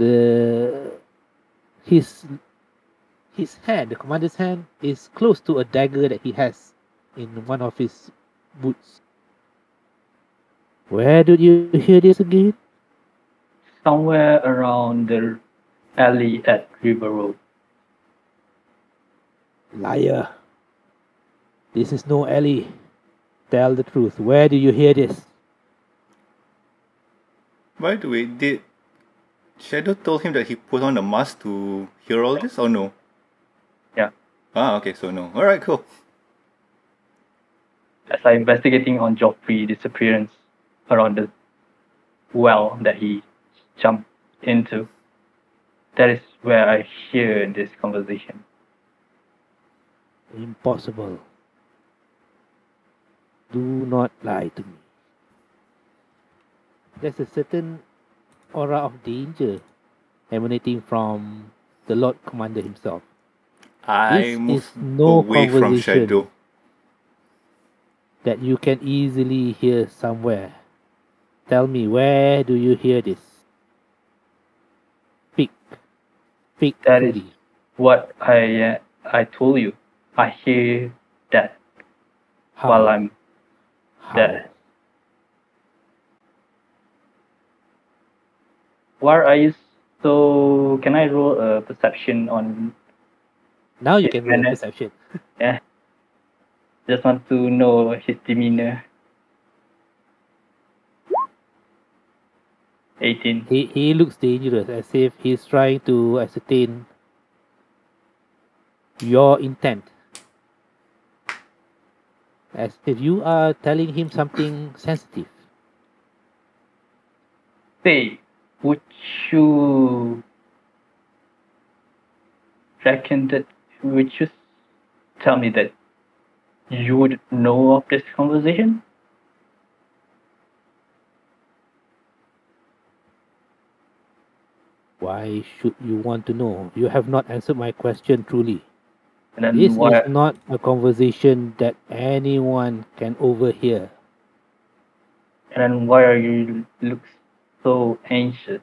the his his hand, the commander's hand, is close to a dagger that he has in one of his boots. Where did you hear this again? Somewhere around the alley at Riverwood. Liar. This is no alley. Tell the truth. Where do you hear this? By the way, did Shadow told him that he put on a mask to hear all this or no? Yeah. Ah, okay, so no. Alright, cool. As I'm investigating on Joffrey's disappearance around the well that he jumped into, that is where I hear this conversation. Impossible. Do not lie to me. There's a certain aura of danger emanating from the Lord Commander himself. I this move is no away from Shadow. That you can easily hear somewhere. Tell me, where do you hear this? Speak. Speak. That is what I uh, I told you. I hear that How? while I'm How? there. Why are you so... Can I roll a perception on... Now you can roll a perception. Yeah. Just want to know his demeanor. eighteen. He, he looks dangerous, as if he's trying to ascertain your intent. As if you are telling him something sensitive. Say, would you reckon that, would you tell me that you would know of this conversation? Why should you want to know? You have not answered my question truly. This is not a conversation that anyone can overhear. And then why are you look so anxious?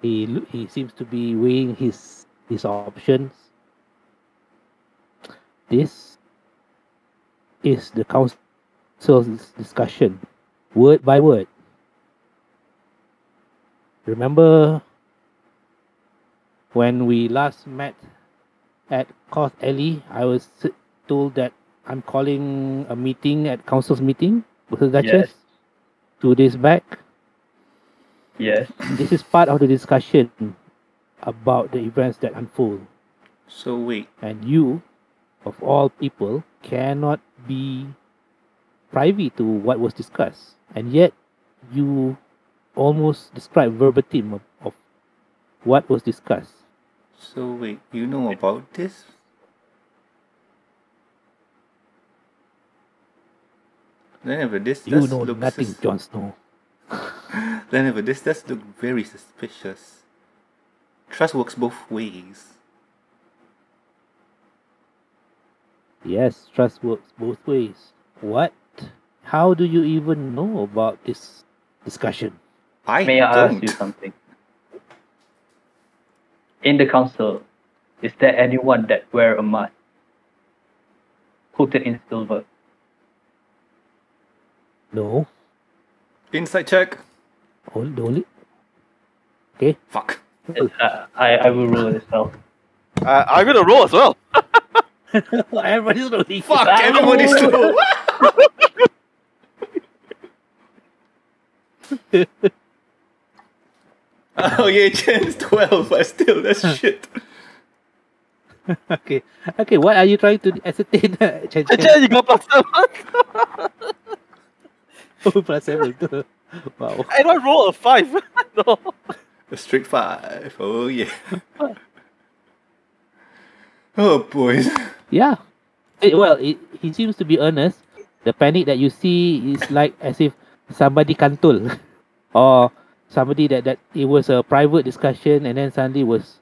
He he seems to be weighing his his options. This is the council. So this discussion, word by word. Remember when we last met at Court Alley, I was told that I'm calling a meeting at council's meeting with the Duchess. Yes. Two days back. Yes. This is part of the discussion about the events that unfold. So wait. And you, of all people, cannot be privy to what was discussed, and yet you almost describe verbatim of, of what was discussed. So wait, you know about this? Lanniver, this does you know look nothing, Jon Snow. Lanniver, this does look very suspicious. Trust works both ways. Yes, trust works both ways. What? How do you even know about this discussion? I May I don't. ask you something? In the council, is there anyone that wear a mask coated in silver? No. Insight check. Hold only. Okay. Fuck. Uh, I I will roll it as well. Uh, I'm gonna roll as well. Everybody's rolling. Fuck! Everybody's rolling. Oh yeah, chance twelve, but still that's shit. Okay, okay. What are you trying to ascertain? Chen Chen, you got plus seven. Oh, plus seven. Wow. And I roll a five. No. A strict five. Oh yeah. Oh boys. Yeah. It, well, it, he seems to be earnest. The panic that you see is like as if somebody kantul, or somebody that, that it was a private discussion and then suddenly was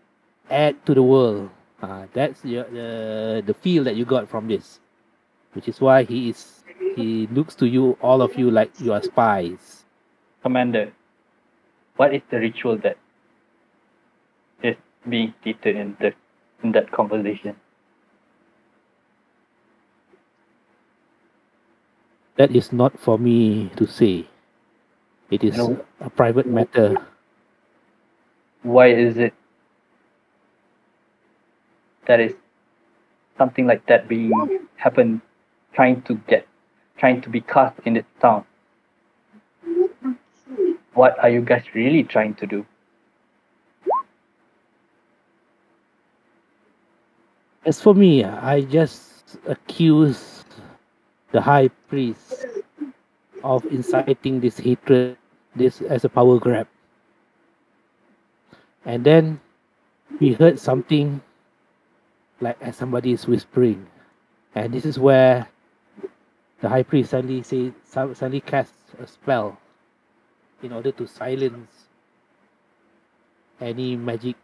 add to the world. Uh, that's your, uh, the feel that you got from this, which is why he is he looks to you, all of you, like you are spies. Commander, what is the ritual that is being stated in the in that conversation? That is not for me to say. It is no. a private matter. Why is it that is something like that being happen, trying to get, trying to be cast in this town? What are you guys really trying to do? As for me, I just accuse the high priest of inciting this hatred, this as a power grab. And then we heard something like as somebody is whispering, and this is where the high priest suddenly say, suddenly casts a spell in order to silence any magic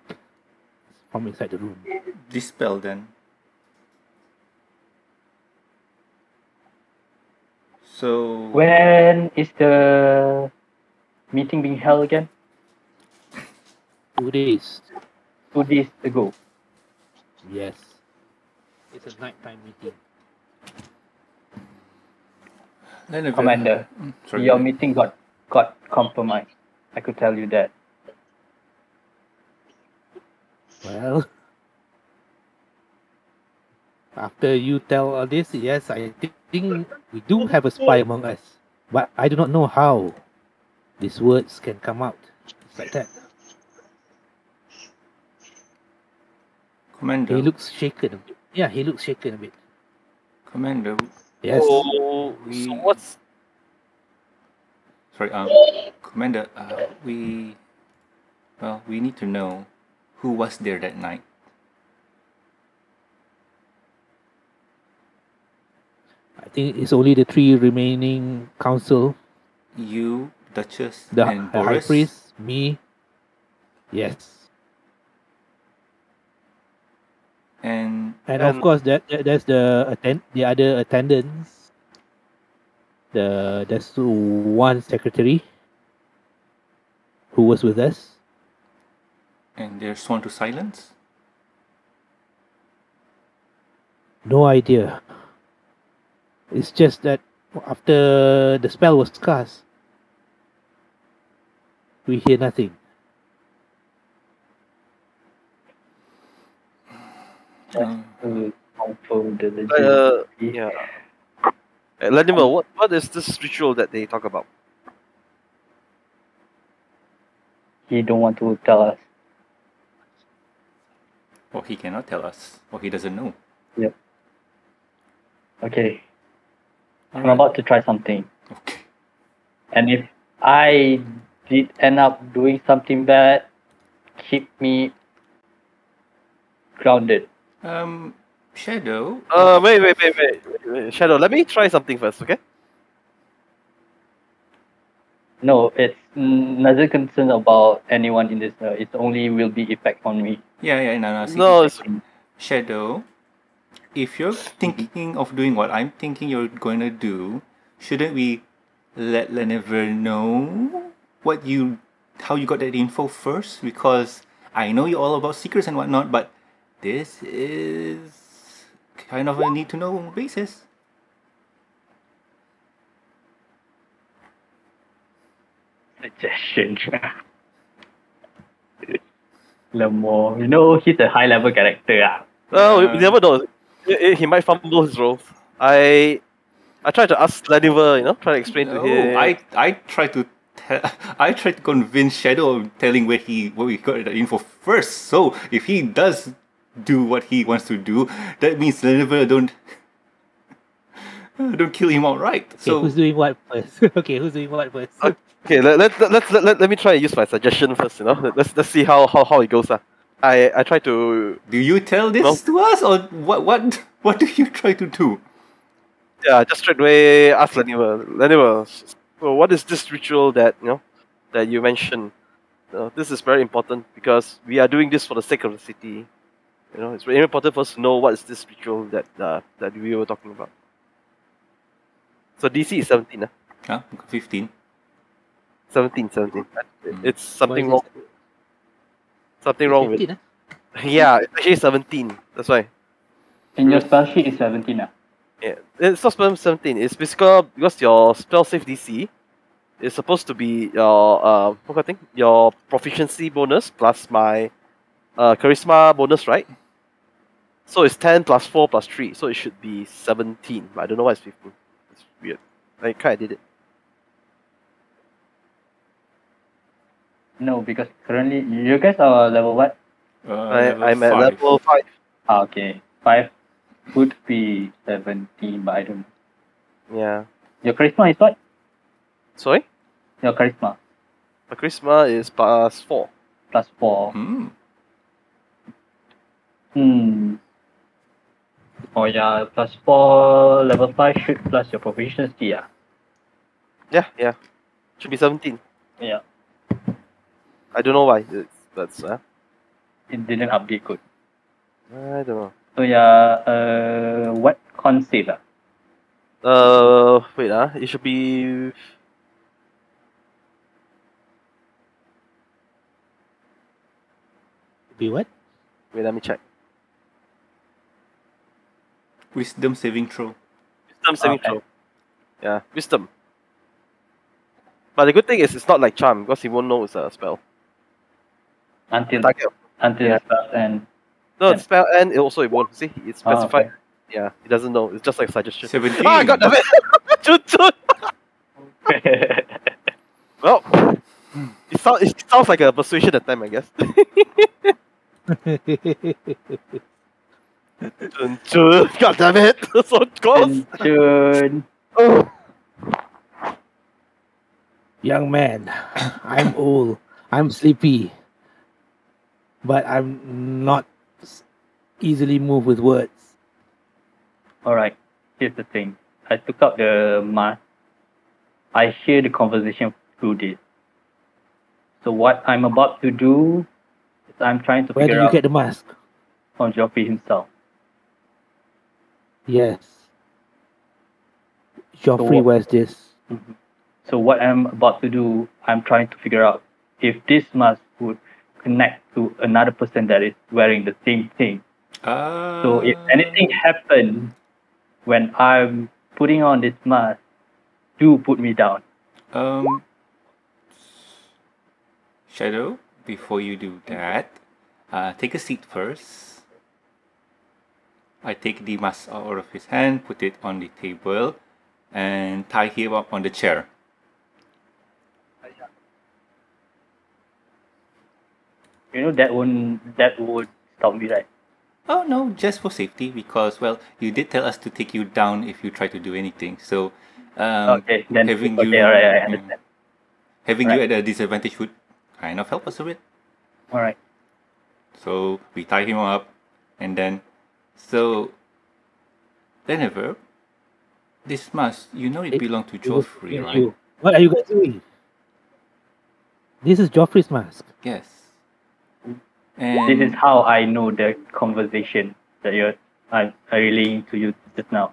from inside the room. This spell then. So when is the meeting being held again? Two days. Two days ago. Yes. It's a nighttime meeting. Then Commander, sorry, your then. meeting got got compromised. I could tell you that. Well, after you tell all this, yes, I think we do have a spy among us. But I do not know how these words can come out like that. Commander. He looks shaken. Yeah, he looks shaken a bit. Commander. Yes. Oh, we... So what's... Sorry, um, Commander, uh, we... Well, we need to know who was there that night. I think it's only the three remaining council. You, Duchess, the and Boris. High priest, me. Yes. And and um, of course, that there's the attend the other attendants. The there's one secretary who was with us. And they're sworn to silence. No idea. It's just that after the spell was cast, we hear nothing. Um, uh, yeah. Uh, Lanniver, what, what is this ritual that they talk about? He don't want to tell us. Or he cannot tell us. Or he doesn't know. Yep. Okay. I'm right. about to try something. Okay. And if I did end up doing something bad, keep me grounded. Um, Shadow? Uh, wait, wait, wait, wait, wait. Shadow, let me try something first, okay? No, it's nothing concern about anyone in this. Uh, it only will be effect on me. Yeah, yeah, no, no. No, it's... Shadow, if you're thinking of doing what I'm thinking you're going to do, shouldn't we let Lanniver know what you, how you got that info first? Because I know you're all about secrets and whatnot, but this is kind of a need to know basis. Suggestion. Lamore. You know, he's a high level character. Ah. Oh, uh, you never know. He might fumble his roles. I I tried to ask Lanniver, you know, try to explain no, to him. I I tried to I tried to convince Shadow of telling where he where we got the info first. So if he does do what he wants to do, that means Lanniver don't don't kill him outright. Okay, so who's doing what first? okay, who's doing what first? Uh, Okay, let let let let let, let me try and use my suggestion first. You know, let's let's see how how, how it goes. Uh. I I try to. Do you tell this well, to us, or what what what do you try to do? Yeah, just straight away ask Lanniver. Lanniver, so what is this ritual that you know that you mentioned? Uh, this is very important because we are doing this for the sake of the city. You know, it's very important for us to know what is this ritual that uh, that we were talking about. So D C is seventeen. Uh. Huh? fifteen. seventeen, seventeen. It's something wrong. Something wrong with it. Yeah, it's actually seventeen. That's why. And your spell sheet is seventeen now. Yeah, it's not spell seventeen. It's basically because your spell save D C is supposed to be your uh, what kind of thing? Your proficiency bonus plus my uh, charisma bonus, right? So it's ten plus four plus three. So it should be seventeen. But I don't know why it's fifteen. It's weird. I kind of did it. No, because currently you guys are level what? Uh, I, level I'm five. At level five. Ah, okay, five would be seventeen, but I don't know. Yeah. Your charisma is what? Sorry? Your charisma. My charisma is plus four. Plus four. Hmm. Hmm. Oh yeah, plus four level five should plus your proficiency, yeah. Yeah, yeah. Should be seventeen. Yeah. I don't know why, it's, that's uh, it didn't update good. I don't know. So yeah, uh, what concept? Uh? uh, wait ah, uh, it should be. Be what? Wait, let me check. Wisdom saving throw. Wisdom saving okay. throw. Yeah, wisdom. But the good thing is, it's not like charm because he won't know it's a spell. Until Target. until yeah. spell end. No, the spell end, it also it won't. See, it's specified. Oh, okay. Yeah, he doesn't know. It's just like suggestion. seventeen. Ah, God damn it! Well, it, sound, it sounds like a persuasion at time, I guess. Chun chun. God damn it! So close! Chun. Oh. Young man, I'm old. I'm sleepy. But I'm not easily moved with words. Alright, here's the thing. I took out the mask. I hear the conversation through this. So what I'm about to do is I'm trying to Where figure out... Where did you get the mask? From Geoffrey himself. Yes. Geoffrey so wears this. Mm-hmm. So what I'm about to do, I'm trying to figure out if this mask would connect to another person that is wearing the same thing. Uh... So if anything happens when I'm putting on this mask, do put me down. Um, Shadow, before you do that, uh, take a seat first. I take the mask out of his hand, put it on the table, and tie him up on the chair. You know, that won't, that would stop me, right? Oh, no, just for safety, because, well, you did tell us to take you down if you try to do anything. So, um, okay, then, having okay, you, all right, I understand. Having all you right. at a disadvantage would kind of help us a bit. All right. So, we tie him up, And then, so, Lanniver, this mask, you know it belonged to Geoffrey, right? What are you guys doing? This is Geoffrey's mask. Yes. And this is how I know the conversation that you're I'm relaying to you just now.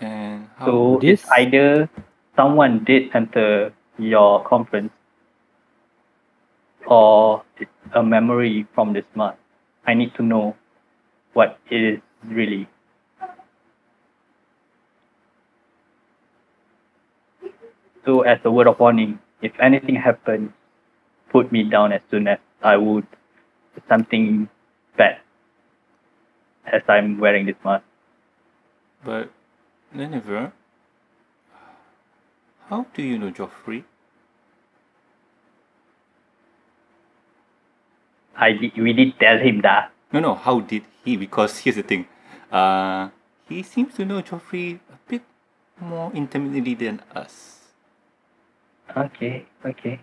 And how so this? It's either someone did enter your conference or it's a memory from this mask. I need to know what it is really. So as a word of warning, if anything happens, put me down as soon as I would something bad as I'm wearing this mask. But Lanniver, how do you know Geoffrey? I did, we did tell him that. No, no, how did he? Because here's the thing. Uh, he seems to know Geoffrey a bit more intimately than us. Okay, okay.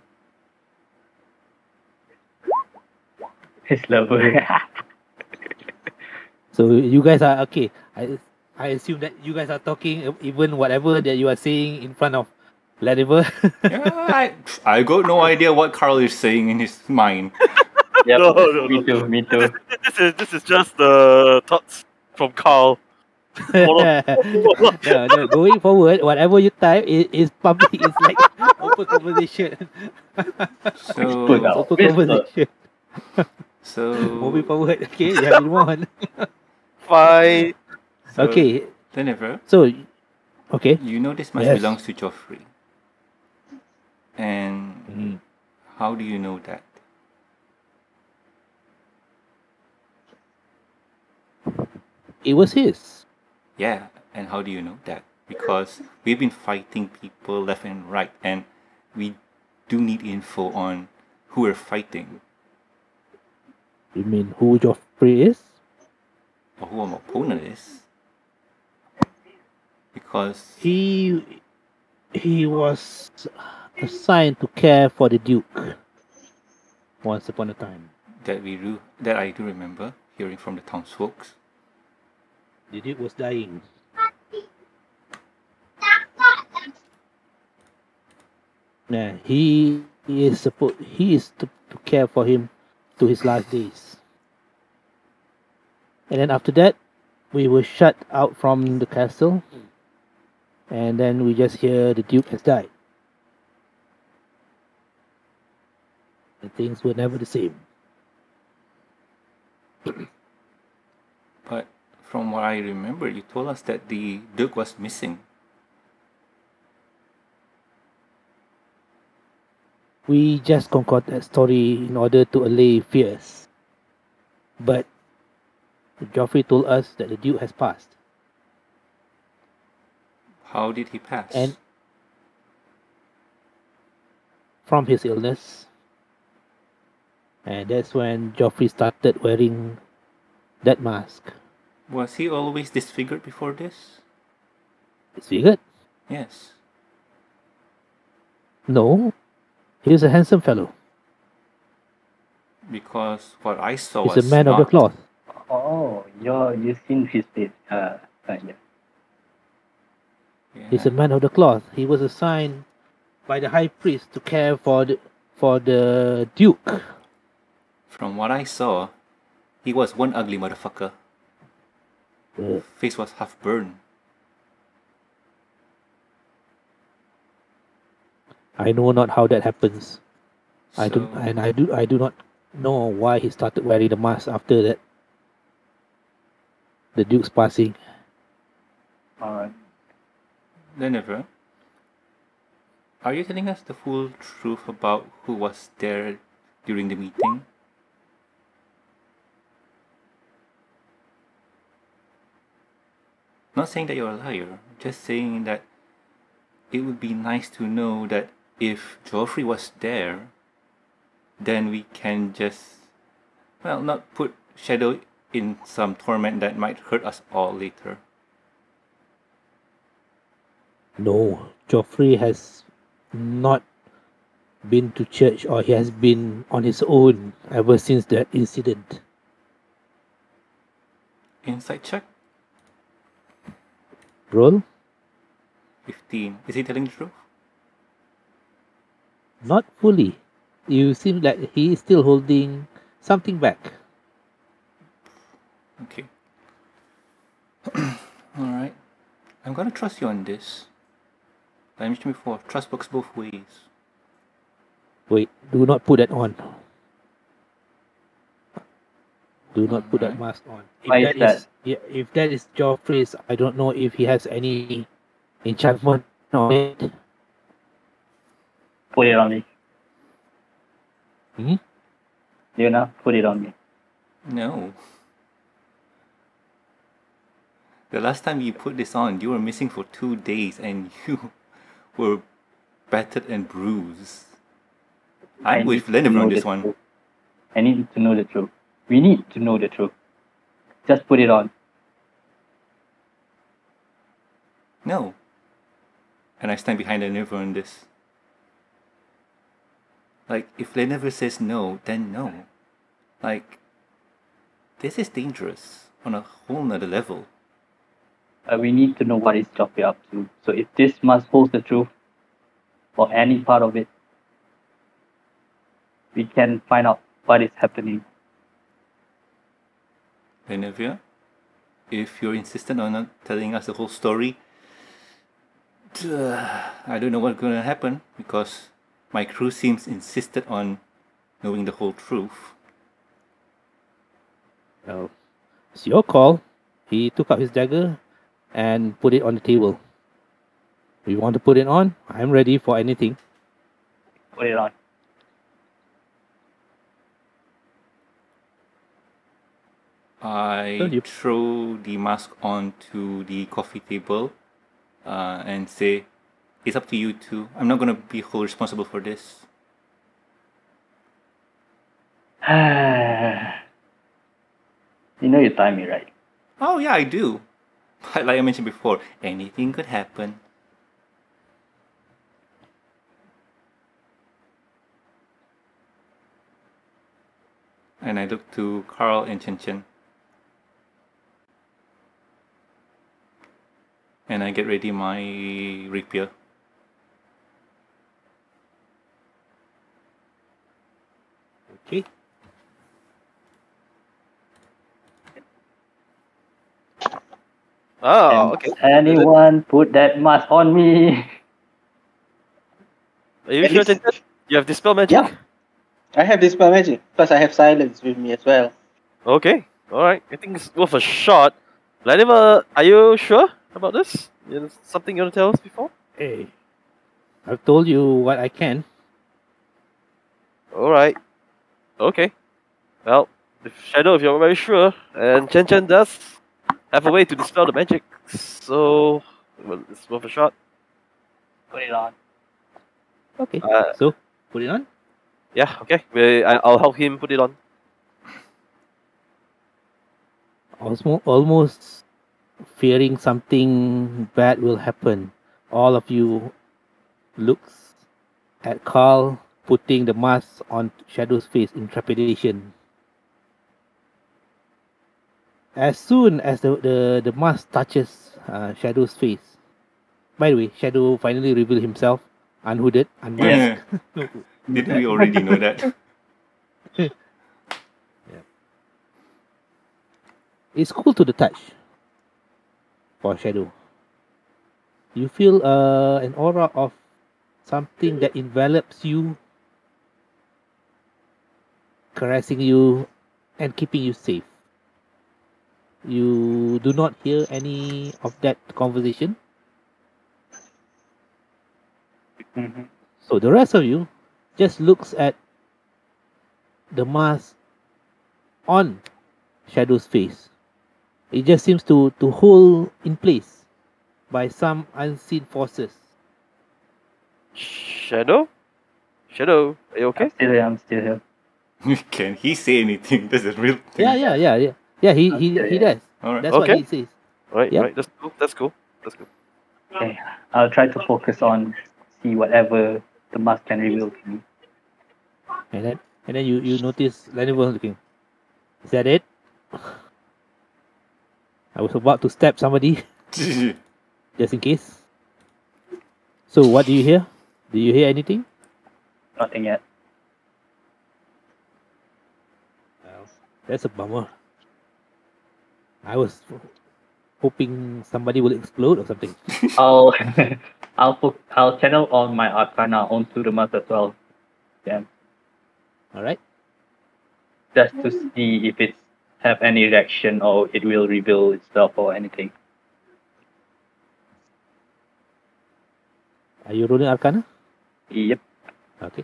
His lover. So you guys are okay. I I assume that you guys are talking even whatever that you are saying in front of Lanniver. Yeah, I, I got no idea what Carl is saying in his mind. Yep, no, no, me no. too. Me too. This is this is just the uh, thoughts from Carl. no, no, going forward, whatever you type is, is public. It's like open conversation. So open conversation. So moving forward, okay, you have been won. Fine. So, okay. Lanniver. So, okay. You know this mask yes. belongs to Geoffrey. And mm. how do you know that? It was his. Yeah, and how do you know that? Because we've been fighting people left and right, and we do need info on who we're fighting. You mean who Geoffrey is? Or who our opponent is? Because he he was assigned to care for the Duke once upon a time. That we do, that I do remember hearing from the townsfolk. The Duke was dying. Nah, he, he is supposed he is to, to care for him to his last days. And then after that, we were shut out from the castle. And then we just hear the Duke has died. And things were never the same. But from what I remember, you told us that the Duke was missing. We just concord that story in order to allay fears. But Geoffrey told us that the Duke has passed. How did he pass? And from his illness. And that's when Geoffrey started wearing that mask. Was he always disfigured before this? Disfigured? Yes. No. He was a handsome fellow. Because what I saw was. He's a man not... of the cloth. Oh, you're, you've seen his face. Uh, uh, yeah. Yeah. He's a man of the cloth. He was assigned by the high priest to care for the, for the Duke. From what I saw, he was one ugly motherfucker. His face was half burned. I know not how that happens. So, I do, and I do, I do not know why he started wearing the mask after that. The Duke's passing. Alright. Lanniver, are you telling us the full truth about who was there during the meeting? Not saying that you're a liar, just saying that it would be nice to know that if Geoffrey was there, then we can just, well, not put Shadow in some torment that might hurt us all later. No, Geoffrey has not been to church, or he has been on his own ever since that incident. Insight check. Roll. fifteen. Is he telling the truth? Not fully. You seem like he is still holding something back. Okay. Alright. I'm gonna trust you on this. I mentioned before, trust works both ways. Wait, do not put that on. Do not All put right. that mask on. If Why that is, that? is yeah, if that is Geoffrey's, I don't know if he has any enchantment on it. Put it on me. Hmm? Leona, put it on me. No. The last time you put this on, you were missing for two days and you were battered and bruised. I'm I with Lanniver on this one. Truth. I need to know the truth. We need to know the truth. Just put it on. No. And I stand behind Lanniver on this. Like, if Lanniver says no, then no. Like, this is dangerous on a whole nother level. Uh, we need to know what is Geoffrey up to. So if this must hold the truth, or any part of it, we can find out what is happening. Lenevia, if you're insistent on not telling us the whole story, I don't know what's going to happen, because my crew seems insisted on knowing the whole truth. No. It's your call. He took out his dagger and put it on the table. If you want to put it on, I'm ready for anything. Put it on. I throw the mask onto the coffee table uh, and say, it's up to you two. I'm not going to be wholly responsible for this. You know you time me, right? Oh yeah, I do. But like I mentioned before, anything could happen. And I look to Carl and Chen Chen. And I get ready my rapier. Okay. Oh, okay. Anyone put that mask on me? Are you sure that you have dispel magic? Yeah. I have dispel magic. Plus I have silence with me as well. Okay. Alright. I think it's worth a shot. Lanniver, are you sure about this? Is something you want to tell us before? Hey, I've told you what I can. Alright. Okay. Well, the Shadow, if you're very sure, and Chen Chen does have a way to dispel the magic, so well, it's worth a shot. Put it on. Okay, uh, so put it on? Yeah, okay. We, I, I'll help him put it on. I was almost fearing something bad will happen. All of you looks at Carl putting the mask on Shadow's face in trepidation. As soon as the, the, the mask touches uh, Shadow's face. By the way, Shadow finally revealed himself, unhooded, unmasked. Yeah. Didn't we already know that? Yeah. It's cool to the touch. For Shadow. You feel uh, an aura of something that envelops you, caressing you and keeping you safe. You do not hear any of that conversation. Mm-hmm. So the rest of you just looks at the mask on Shadow's face. It just seems to, to hold in place by some unseen forces. Shadow? Shadow, are you okay? I'm still here, I'm still here. Can he say anything? That's a real thing. Yeah, yeah, yeah. Yeah, yeah he, he, he, he does. All right. That's okay. What he says. Right, yeah. Right. That's cool. That's cool. That's cool. Okay. I'll try to focus on, see whatever the mask can reveal to me. And then, and then you, you notice Lanniver looking. Is that it? I was about to stab somebody. Just in case. So what do you hear? Do you hear anything? Nothing yet. Well, that's a bummer. I was hoping somebody will explode or something. I'll I'll I'll channel all my arcana onto the map as well. Yeah. Alright. Just to see if it's have any reaction or it will reveal itself or anything. Are you rolling arcana? Yep. Okay.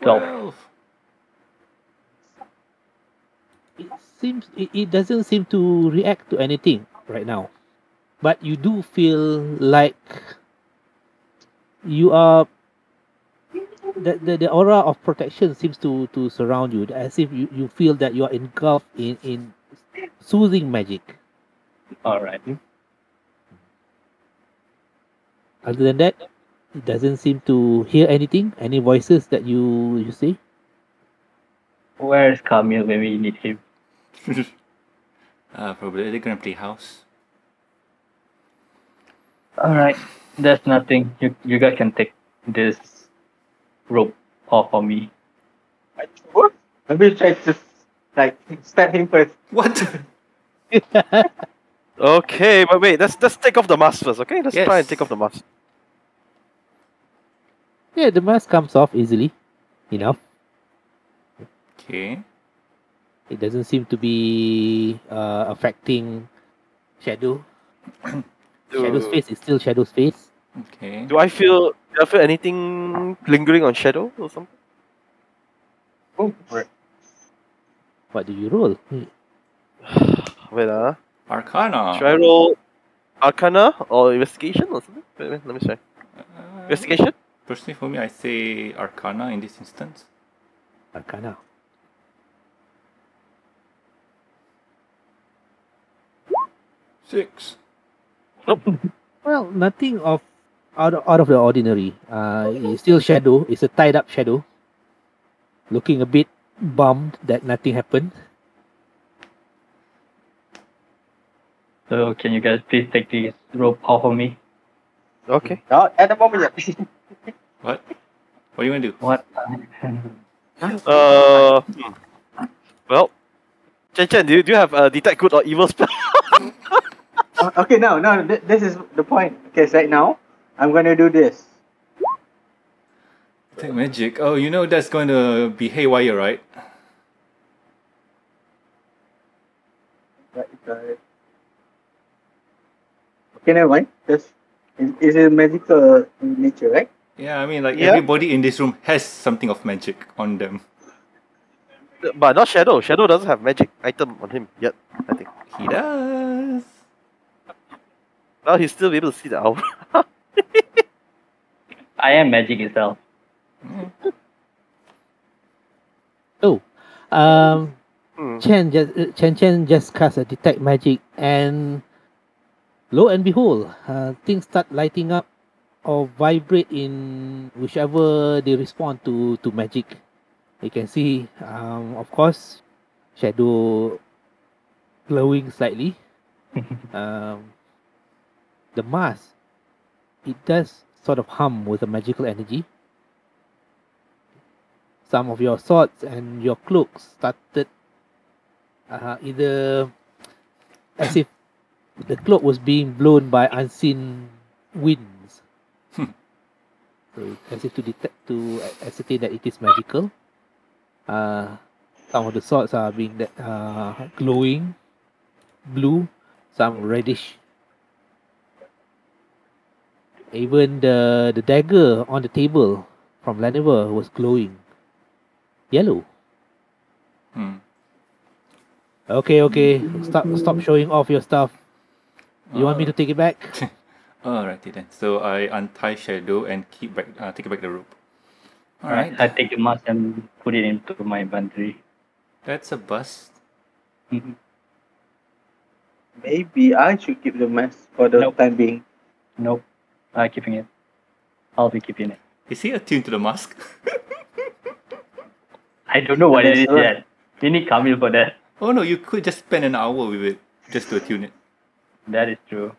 twelve. It seems it, it doesn't seem to react to anything right now, but you do feel like you are the the, the aura of protection seems to to surround you, as if you, you feel that you are engulfed in in soothing magic. All right. Other than that, it doesn't seem to hear anything, any voices that you you see. Where is Camille when we need him? uh, probably the Grand Playhouse. Alright, there's nothing. You, you guys can take this rope off of me. What? Maybe try to just, like, stab him first. What? Okay, but wait, let's, let's take off the mask first, okay? Let's yes. try and take off the mask. Yeah, the mask comes off easily enough. Okay. It doesn't seem to be uh, affecting Shadow. Shadow's face is still Shadow's face. Okay. Do I feel do I feel anything lingering on Shadow or something? Oh, right. What do you roll? Hmm. Wait, uh, Arcana. Should I roll Arcana or Investigation or something? Wait, wait, let me try. Uh, investigation? Personally, for me, I say Arcana in this instance. Arcana. Six. Nope. Well, nothing of out of, out of the ordinary. Uh, it's still Shadow. It's a tied up Shadow. Looking a bit bummed that nothing happened. So, can you guys please take this rope off of me? Okay. No, at the moment. What? What are you going to do? What? uh. Well, Chen Chen, do you, do you have a detect good or evil spell? Okay, no, no, th this is the point. Okay, so right now, I'm going to do this. Detect magic. Oh, you know that's going to be haywire, right? Right, right. Okay, never mind. That's, is, is it magical in nature, right? Yeah, I mean, like, yeah. Everybody in this room has something of magic on them. But not Shadow. Shadow doesn't have magic item on him yet, I think. He does. Well, he's still able to see the owl. I am magic itself. Oh, um, mm. Chen just uh, Chen Chen just cast a detect magic, and lo and behold, uh, things start lighting up or vibrate in whichever they respond to to magic. You can see, um, of course, Shadow glowing slightly. um. The mask, it does sort of hum with the magical energy. Some of your swords and your cloaks started uh, either as if the cloak was being blown by unseen winds. Hmm. So as if to detect, to ascertain that it is magical. Uh, some of the swords are being that, uh, glowing blue, some reddish. Even the, the dagger on the table from Lanniver was glowing yellow. Hmm. Okay, okay. Stop stop showing off your stuff. You uh, want me to take it back? Alrighty then. So I untie Shadow and keep back, uh, take back the rope. Alright. I take the mask and put it into my inventory. That's a bust. Maybe I should keep the mask for the nope. time being. Nope. Uh, keeping it. I'll be keeping it. Is he attuned to the mask? I don't know what it is yet. We need Camille for that. Oh no, you could just spend an hour with it just to attune it. That is true.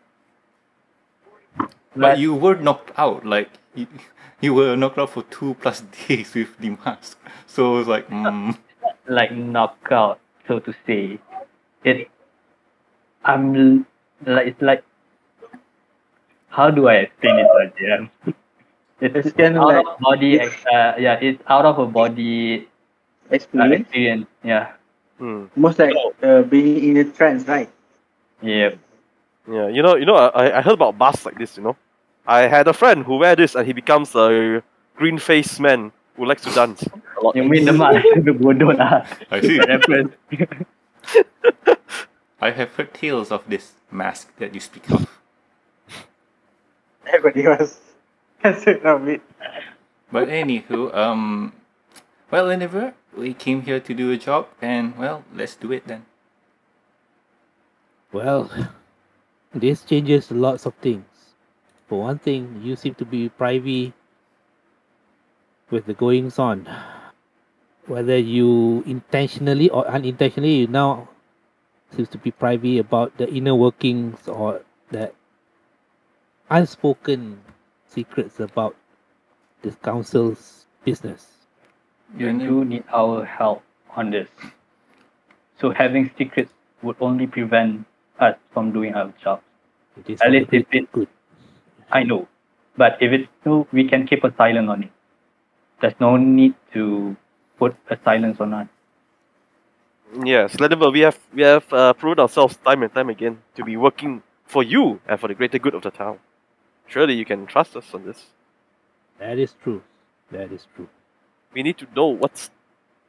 But, but you were knocked out, like you, you were knocked out for two plus days with the mask. So it was like, mm. like knockout, so to say. It, I'm like, it's like, how do I explain it, Roger? It's, it's kind of out like of body, uh, yeah, it's out of a body experience. Uh, experience yeah. Hmm. Most like uh, being in a trance, right? Yeah. Yeah, you know, you know, I I heard about masks like this. You know, I had a friend who wear this and he becomes a green-faced man who likes to dance. A lot. You mean the mask? I see. I have heard tales of this mask that you speak of. Everybody was concerned of it. But anywho, um, well, Lanniver, we came here to do a job, and well, let's do it then. Well, this changes lots of things. For one thing, you seem to be privy with the goings on. Whether you intentionally or unintentionally, you now seems to be privy about the inner workings or the unspoken secrets about this council's business. You do need our help on this. So having secrets would only prevent us from doing our job. At least if it's good. I know. But if it's true, we can keep a silence on it. There's no need to put a silence on us. Yes, Lanniver, we have we have uh, proved ourselves time and time again to be working for you and for the greater good of the town. Surely you can trust us on this. That is true. That is true. We need to know what's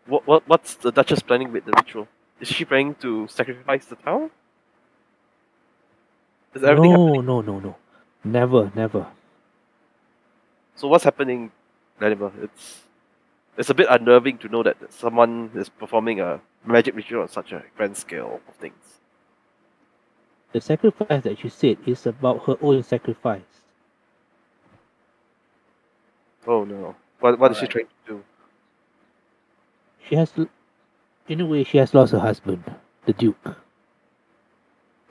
what, what what's the Duchess planning with the ritual. Is she planning to sacrifice the town? Is everything no, happening? no, no, no. Never, never. So what's happening, Lanniver? It's it's a bit unnerving to know that someone is performing a magic ritual on such a grand scale of things. The sacrifice that she said is about her own sacrifice. Oh no. What what All is right. she trying to do? She has, in a way, she has lost her husband, the Duke.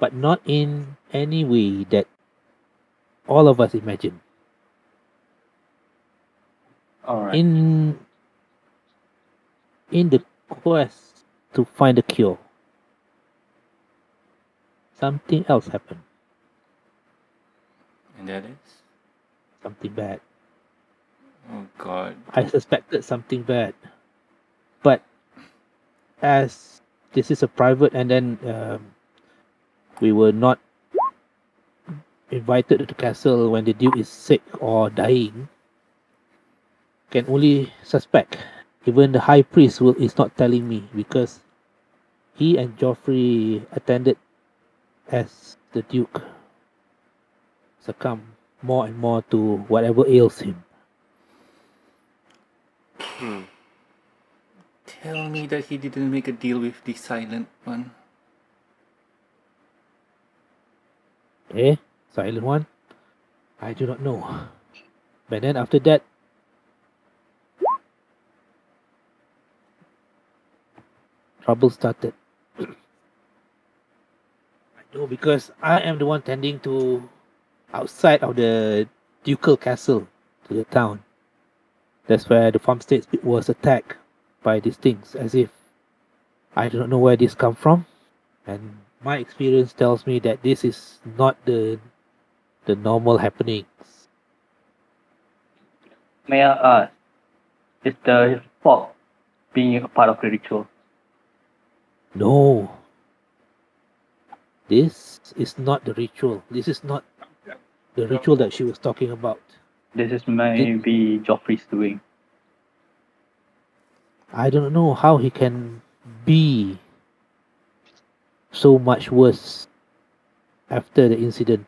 But not in any way that all of us imagine. All right. In in the quest to find a cure, something else happened. And that is? Something bad. Oh God. I suspected something bad. But as this is a private and then um, we were not invited to the castle when the Duke is sick or dying, can only suspect. Even the High Priest will, is not telling me because he and Geoffrey attended as the Duke succumbed more and more to whatever ails him. Hmm. Tell me that he didn't make a deal with the Silent One. Eh? Silent One? I do not know. But then after that, trouble started. I know because I am the one tending to outside of the ducal castle to the town. That's where the farmstead was attacked by these things, as if I don't know where this come from. And my experience tells me that this is not the the normal happenings. May I ask, is the fog being a part of the ritual? No. This is not the ritual. This is not the ritual that she was talking about. This is maybe Joffrey's doing. I don't know how he can be so much worse after the incident.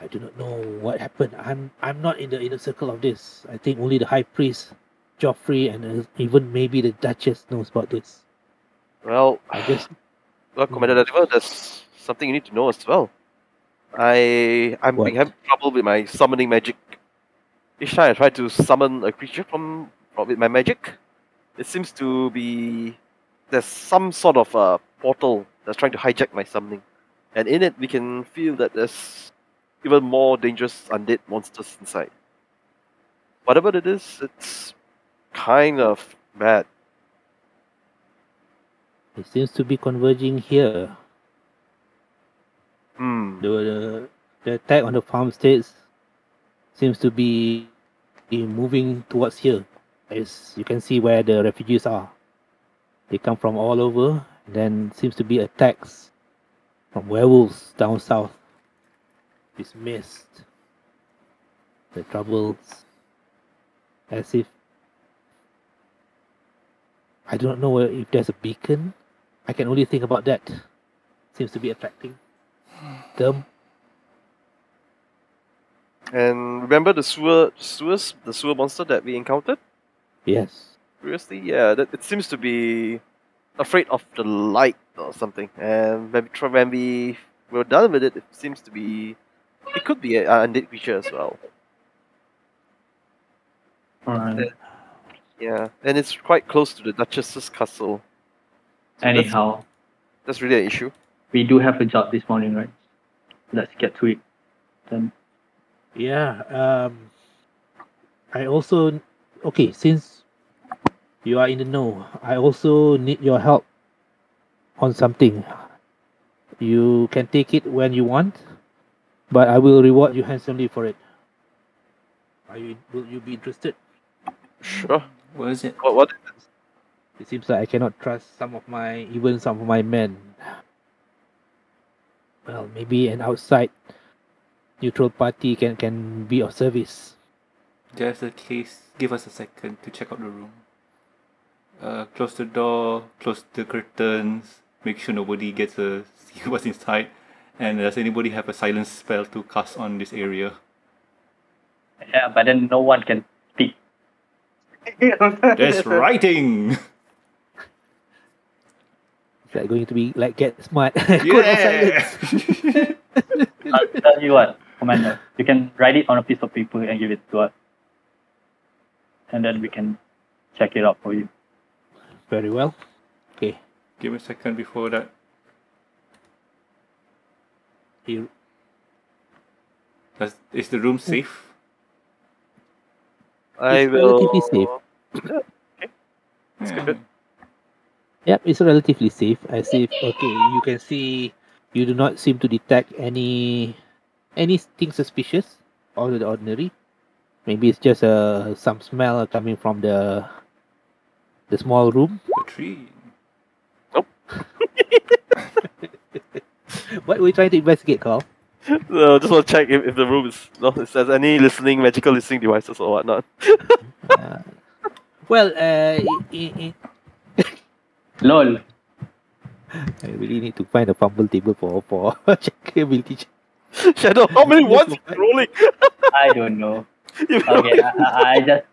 I do not know what happened. I'm I'm not in the inner circle of this. I think only the High Priest, Geoffrey, and uh, even maybe the Duchess knows about this. Well, I guess. Well, Commander Lanniver, there's something you need to know as well. I, I'm what? having trouble with my summoning magic. Each time I try to summon a creature from, from with my magic, it seems to be there's some sort of a uh, portal that's trying to hijack my summoning. And in it, we can feel that there's even more dangerous undead monsters inside. Whatever it is, it's kind of bad. It seems to be converging here. Mm. The, the, the attack on the farmstead seems to be moving towards here. As you can see where the refugees are. They come from all over, and then seems to be attacks from werewolves down south. Dismissed the troubles as if... I don't know if there's a beacon. I can only think about that. Seems to be attracting them. And remember the sewer, sewers, the sewer monster that we encountered? Yes. Previously, yeah, that, it seems to be afraid of the light or something. And when we, when we were done with it, it seems to be... It could be an undead creature as well. Alright. Uh, yeah, and it's quite close to the Duchess's castle. So anyhow. That's, that's really an issue. We do have a job this morning, right? Let's get to it then. Yeah, um... I also... Okay, since you are in the know, I also need your help on something. You can take it when you want, but I will reward you handsomely for it. Are you, will you be interested? Sure. What is it? What, what? It seems like I cannot trust some of my, even some of my men. Well, maybe an outside neutral party can, can be of service. There's a case. Give us a second to check out the room. Uh, close the door, close the curtains, make sure nobody gets a see what's inside. And does anybody have a silence spell to cast on this area? Yeah, but then no one can speak. There's writing! It's like going to be like get smart. Yeah! I'll tell you what, Commander. You can write it on a piece of paper and give it to us. And then we can check it out for you. Very well. Okay. Give me a second before that. Here. Does, is the room safe? I it's will... relatively safe. Yeah. Okay. That's yeah. Good. Yep, it's relatively safe. As if, okay, you can see you do not seem to detect any anything suspicious out of the ordinary. Maybe it's just uh, some smell coming from the the small room. The tree. Nope. What are we trying to investigate, Carl? No, just want to check if, if the room is no, it says any listening, magical listening devices or whatnot. uh, well, uh, it, it, it lol. I really need to find a fumble table for for checkability. Shadow, how many ones are rolling? I don't know. You okay, I, I just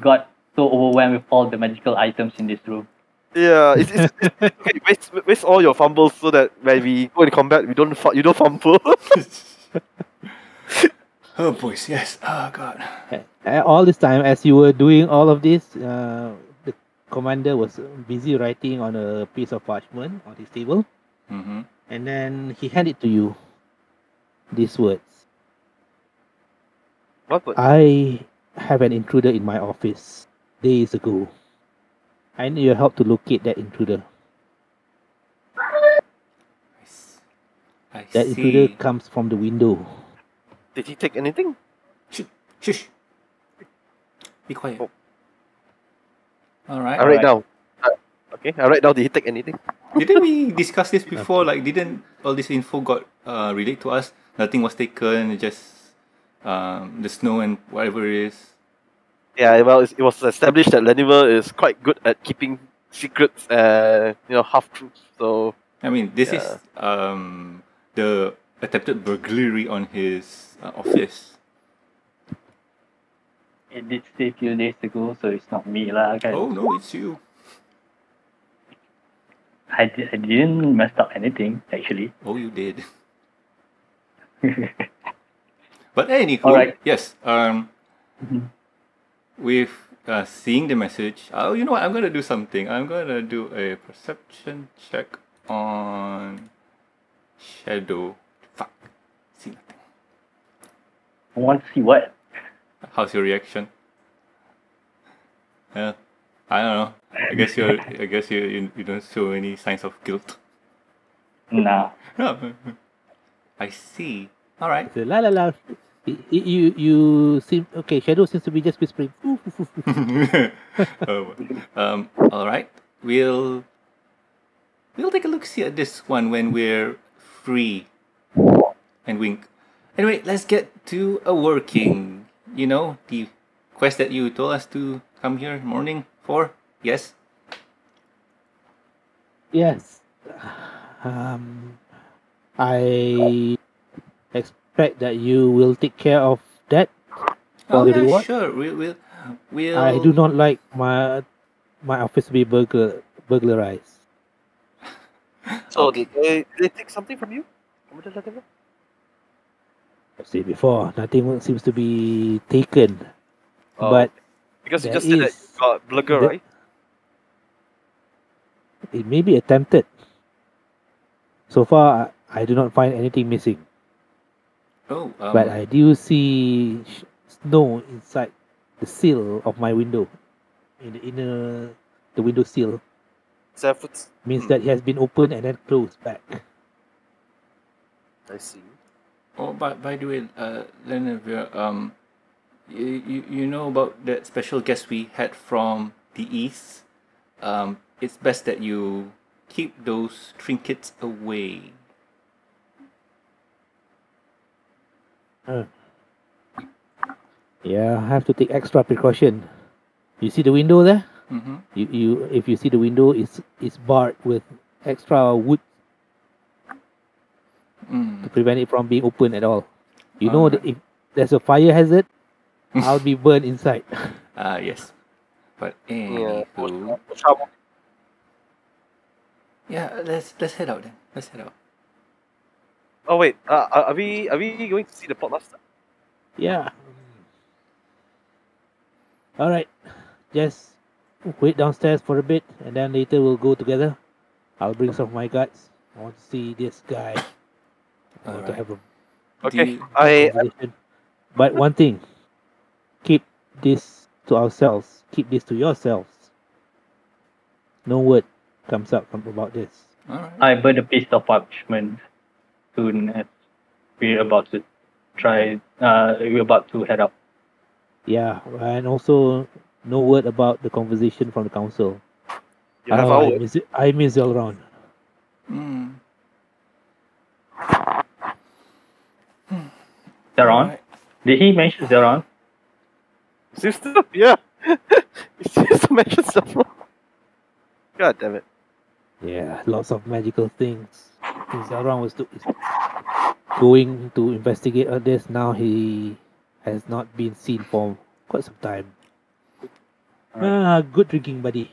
got so overwhelmed with all the magical items in this room. Yeah, it's, it's, it's okay, waste, waste all your fumbles so that when we go in combat, we don't you don't fumble. Oh boys, yes. Oh god. All this time, as you were doing all of this, uh, the commander was busy writing on a piece of parchment on his table, mm-hmm. and then he handed to you these words. I have an intruder in my office days ago. I need your help to locate that intruder. I see. I that see. Intruder comes from the window. Did he take anything? Shh! Shush! Be quiet. Oh. Alright. Alright now. Uh, okay, alright now, did he take anything? Didn't we discuss this before? Like, didn't all this info got uh, relayed to us? Nothing was taken, just... Um, the snow and whatever it is. Yeah, well, it was established that Lanniver is quite good at keeping secrets, uh, you know, half-truths, so... I mean, this yeah. is um, the attempted burglary on his uh, office. It did say a few days ago, so it's not me lah. Oh, no, it's you. I, di I didn't mess up anything, actually. Oh, you did. But anywho, right. yes, um, mm-hmm. we've uh, seeing the message, oh, you know what, I'm gonna do something. I'm gonna do a perception check on Shadow. Fuck, see nothing. I want to see what? How's your reaction? Yeah, I don't know. I guess you're, I guess you, you, you don't show any signs of guilt. No. No. I see. All right. La la la. You you seem okay. Shadow seems to be just whispering. Oh, um. All right. We'll we'll take a look see at this one when we're free. And wink. Anyway, let's get to a working. You know the quest that you told us to come here morning for. Yes. Yes. Um. I expect that you will take care of that. For oh the yeah, reward. Sure. We will. We'll... I do not like my my office to be burglar burglarized. So okay. did they, did they take something from you? I've said before, nothing seems to be taken. Oh, but because you just said that you got burglar, right? It may be attempted. So far, I do not find anything missing. Oh, um, but I do see snow inside the sill of my window, in the inner the window sill. So it means that it has been opened and then closed back. I see. Oh, by by the way, uh, Lanniver, um, you, you you know about that special guest we had from the east? Um, it's best that you keep those trinkets away. Uh, yeah, I have to take extra precaution. You see the window there? Mm-hmm. You you if you see the window, it's it's barred with extra wood mm. to prevent it from being open at all. You all know right. that if there's a fire hazard, I'll be burned inside. Ah uh, yes, but anywho. Yeah. Yeah, let's let's head out then. Let's head out. Oh wait, uh, are we are we going to see the plot last time? Yeah. All right, just wait downstairs for a bit, and then later we'll go together. I'll bring some of my guards. I want to see this guy. I want right. to have a okay. I but one thing, keep this to ourselves. Keep this to yourselves. No word comes up about this. All right. I burn a piece of parchment soon as we're about to try, uh, we're about to head out. Yeah, and also no word about the conversation from the council. You have oh, I, miss, I miss Elrond. Mm. Zeron? Right. Did he mention Zeron? Sister? Yeah. He just mentioned Zeron. God damn it. Yeah, lots of magical things. Zeron was to, going to investigate on this. Now he has not been seen for quite some time. Right. Ah, good drinking, buddy.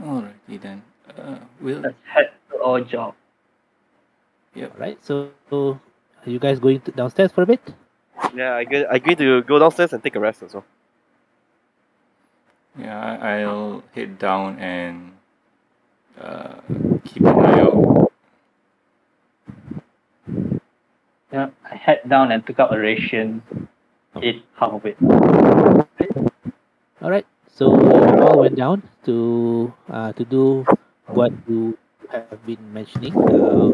Alrighty then. Uh, we'll... Let's head to our job. Yep. Alright, so, so are you guys going to downstairs for a bit? Yeah, I agree, I agree to go downstairs and take a rest as well. Yeah, I'll head down and uh, keep an eye out. Yeah, I head down and took out a ration. Oh. Ate half of it. Alright, so we all went down to uh, to do what you have been mentioning. Uh,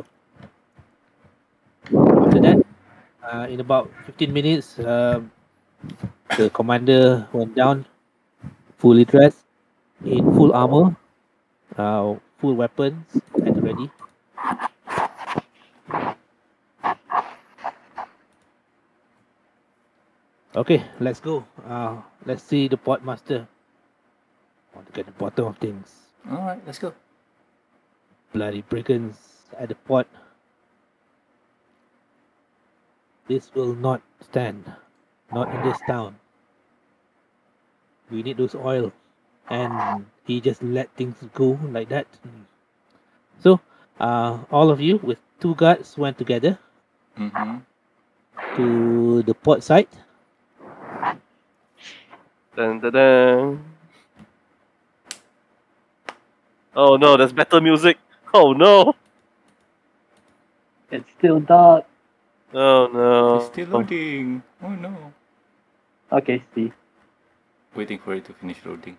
after that, uh, in about fifteen minutes, uh, the commander went down. Fully dressed, in full armor, uh, full weapons at the ready. Okay, let's go. Uh, let's see the port master. I want to get the bottom of things. Alright, let's go. Bloody brigands at the port. This will not stand. Not in this town. We need those oil, and he just let things go like that. So, uh, all of you with two guards went together mm-hmm. to the port side. Dun, dun, dun. Oh no, there's better music. Oh no. It's still dark. Oh no. It's still loading. Oh, oh no. Okay, see. Waiting for it to finish loading.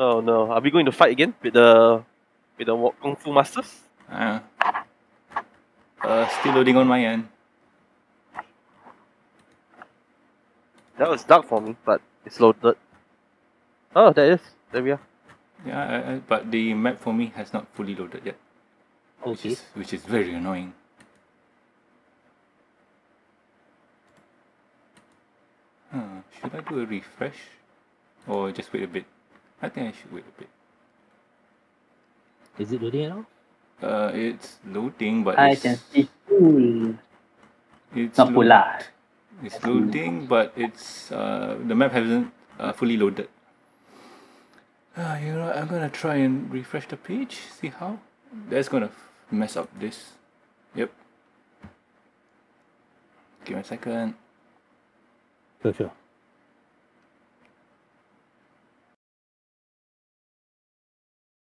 Oh no. Are we going to fight again with the with the Kung Fu Masters? Uh, uh still loading on my end. That was dark for me, but it's loaded. Oh, there it is. There we are. Yeah, I, I, but the map for me has not fully loaded yet. Okay. Which is, which is very annoying. Huh, should I do a refresh? Or just wait a bit? I think I should wait a bit. Is it loading at all? Uh, it's loading, but I it's... I can see cool. It's not lo It's That's loading, cool. but it's... Uh, the map hasn't uh, fully loaded. Uh, you know, I'm gonna try and refresh the page, see how? That's gonna mess up this. Yep. Give me a second. Sure, sure.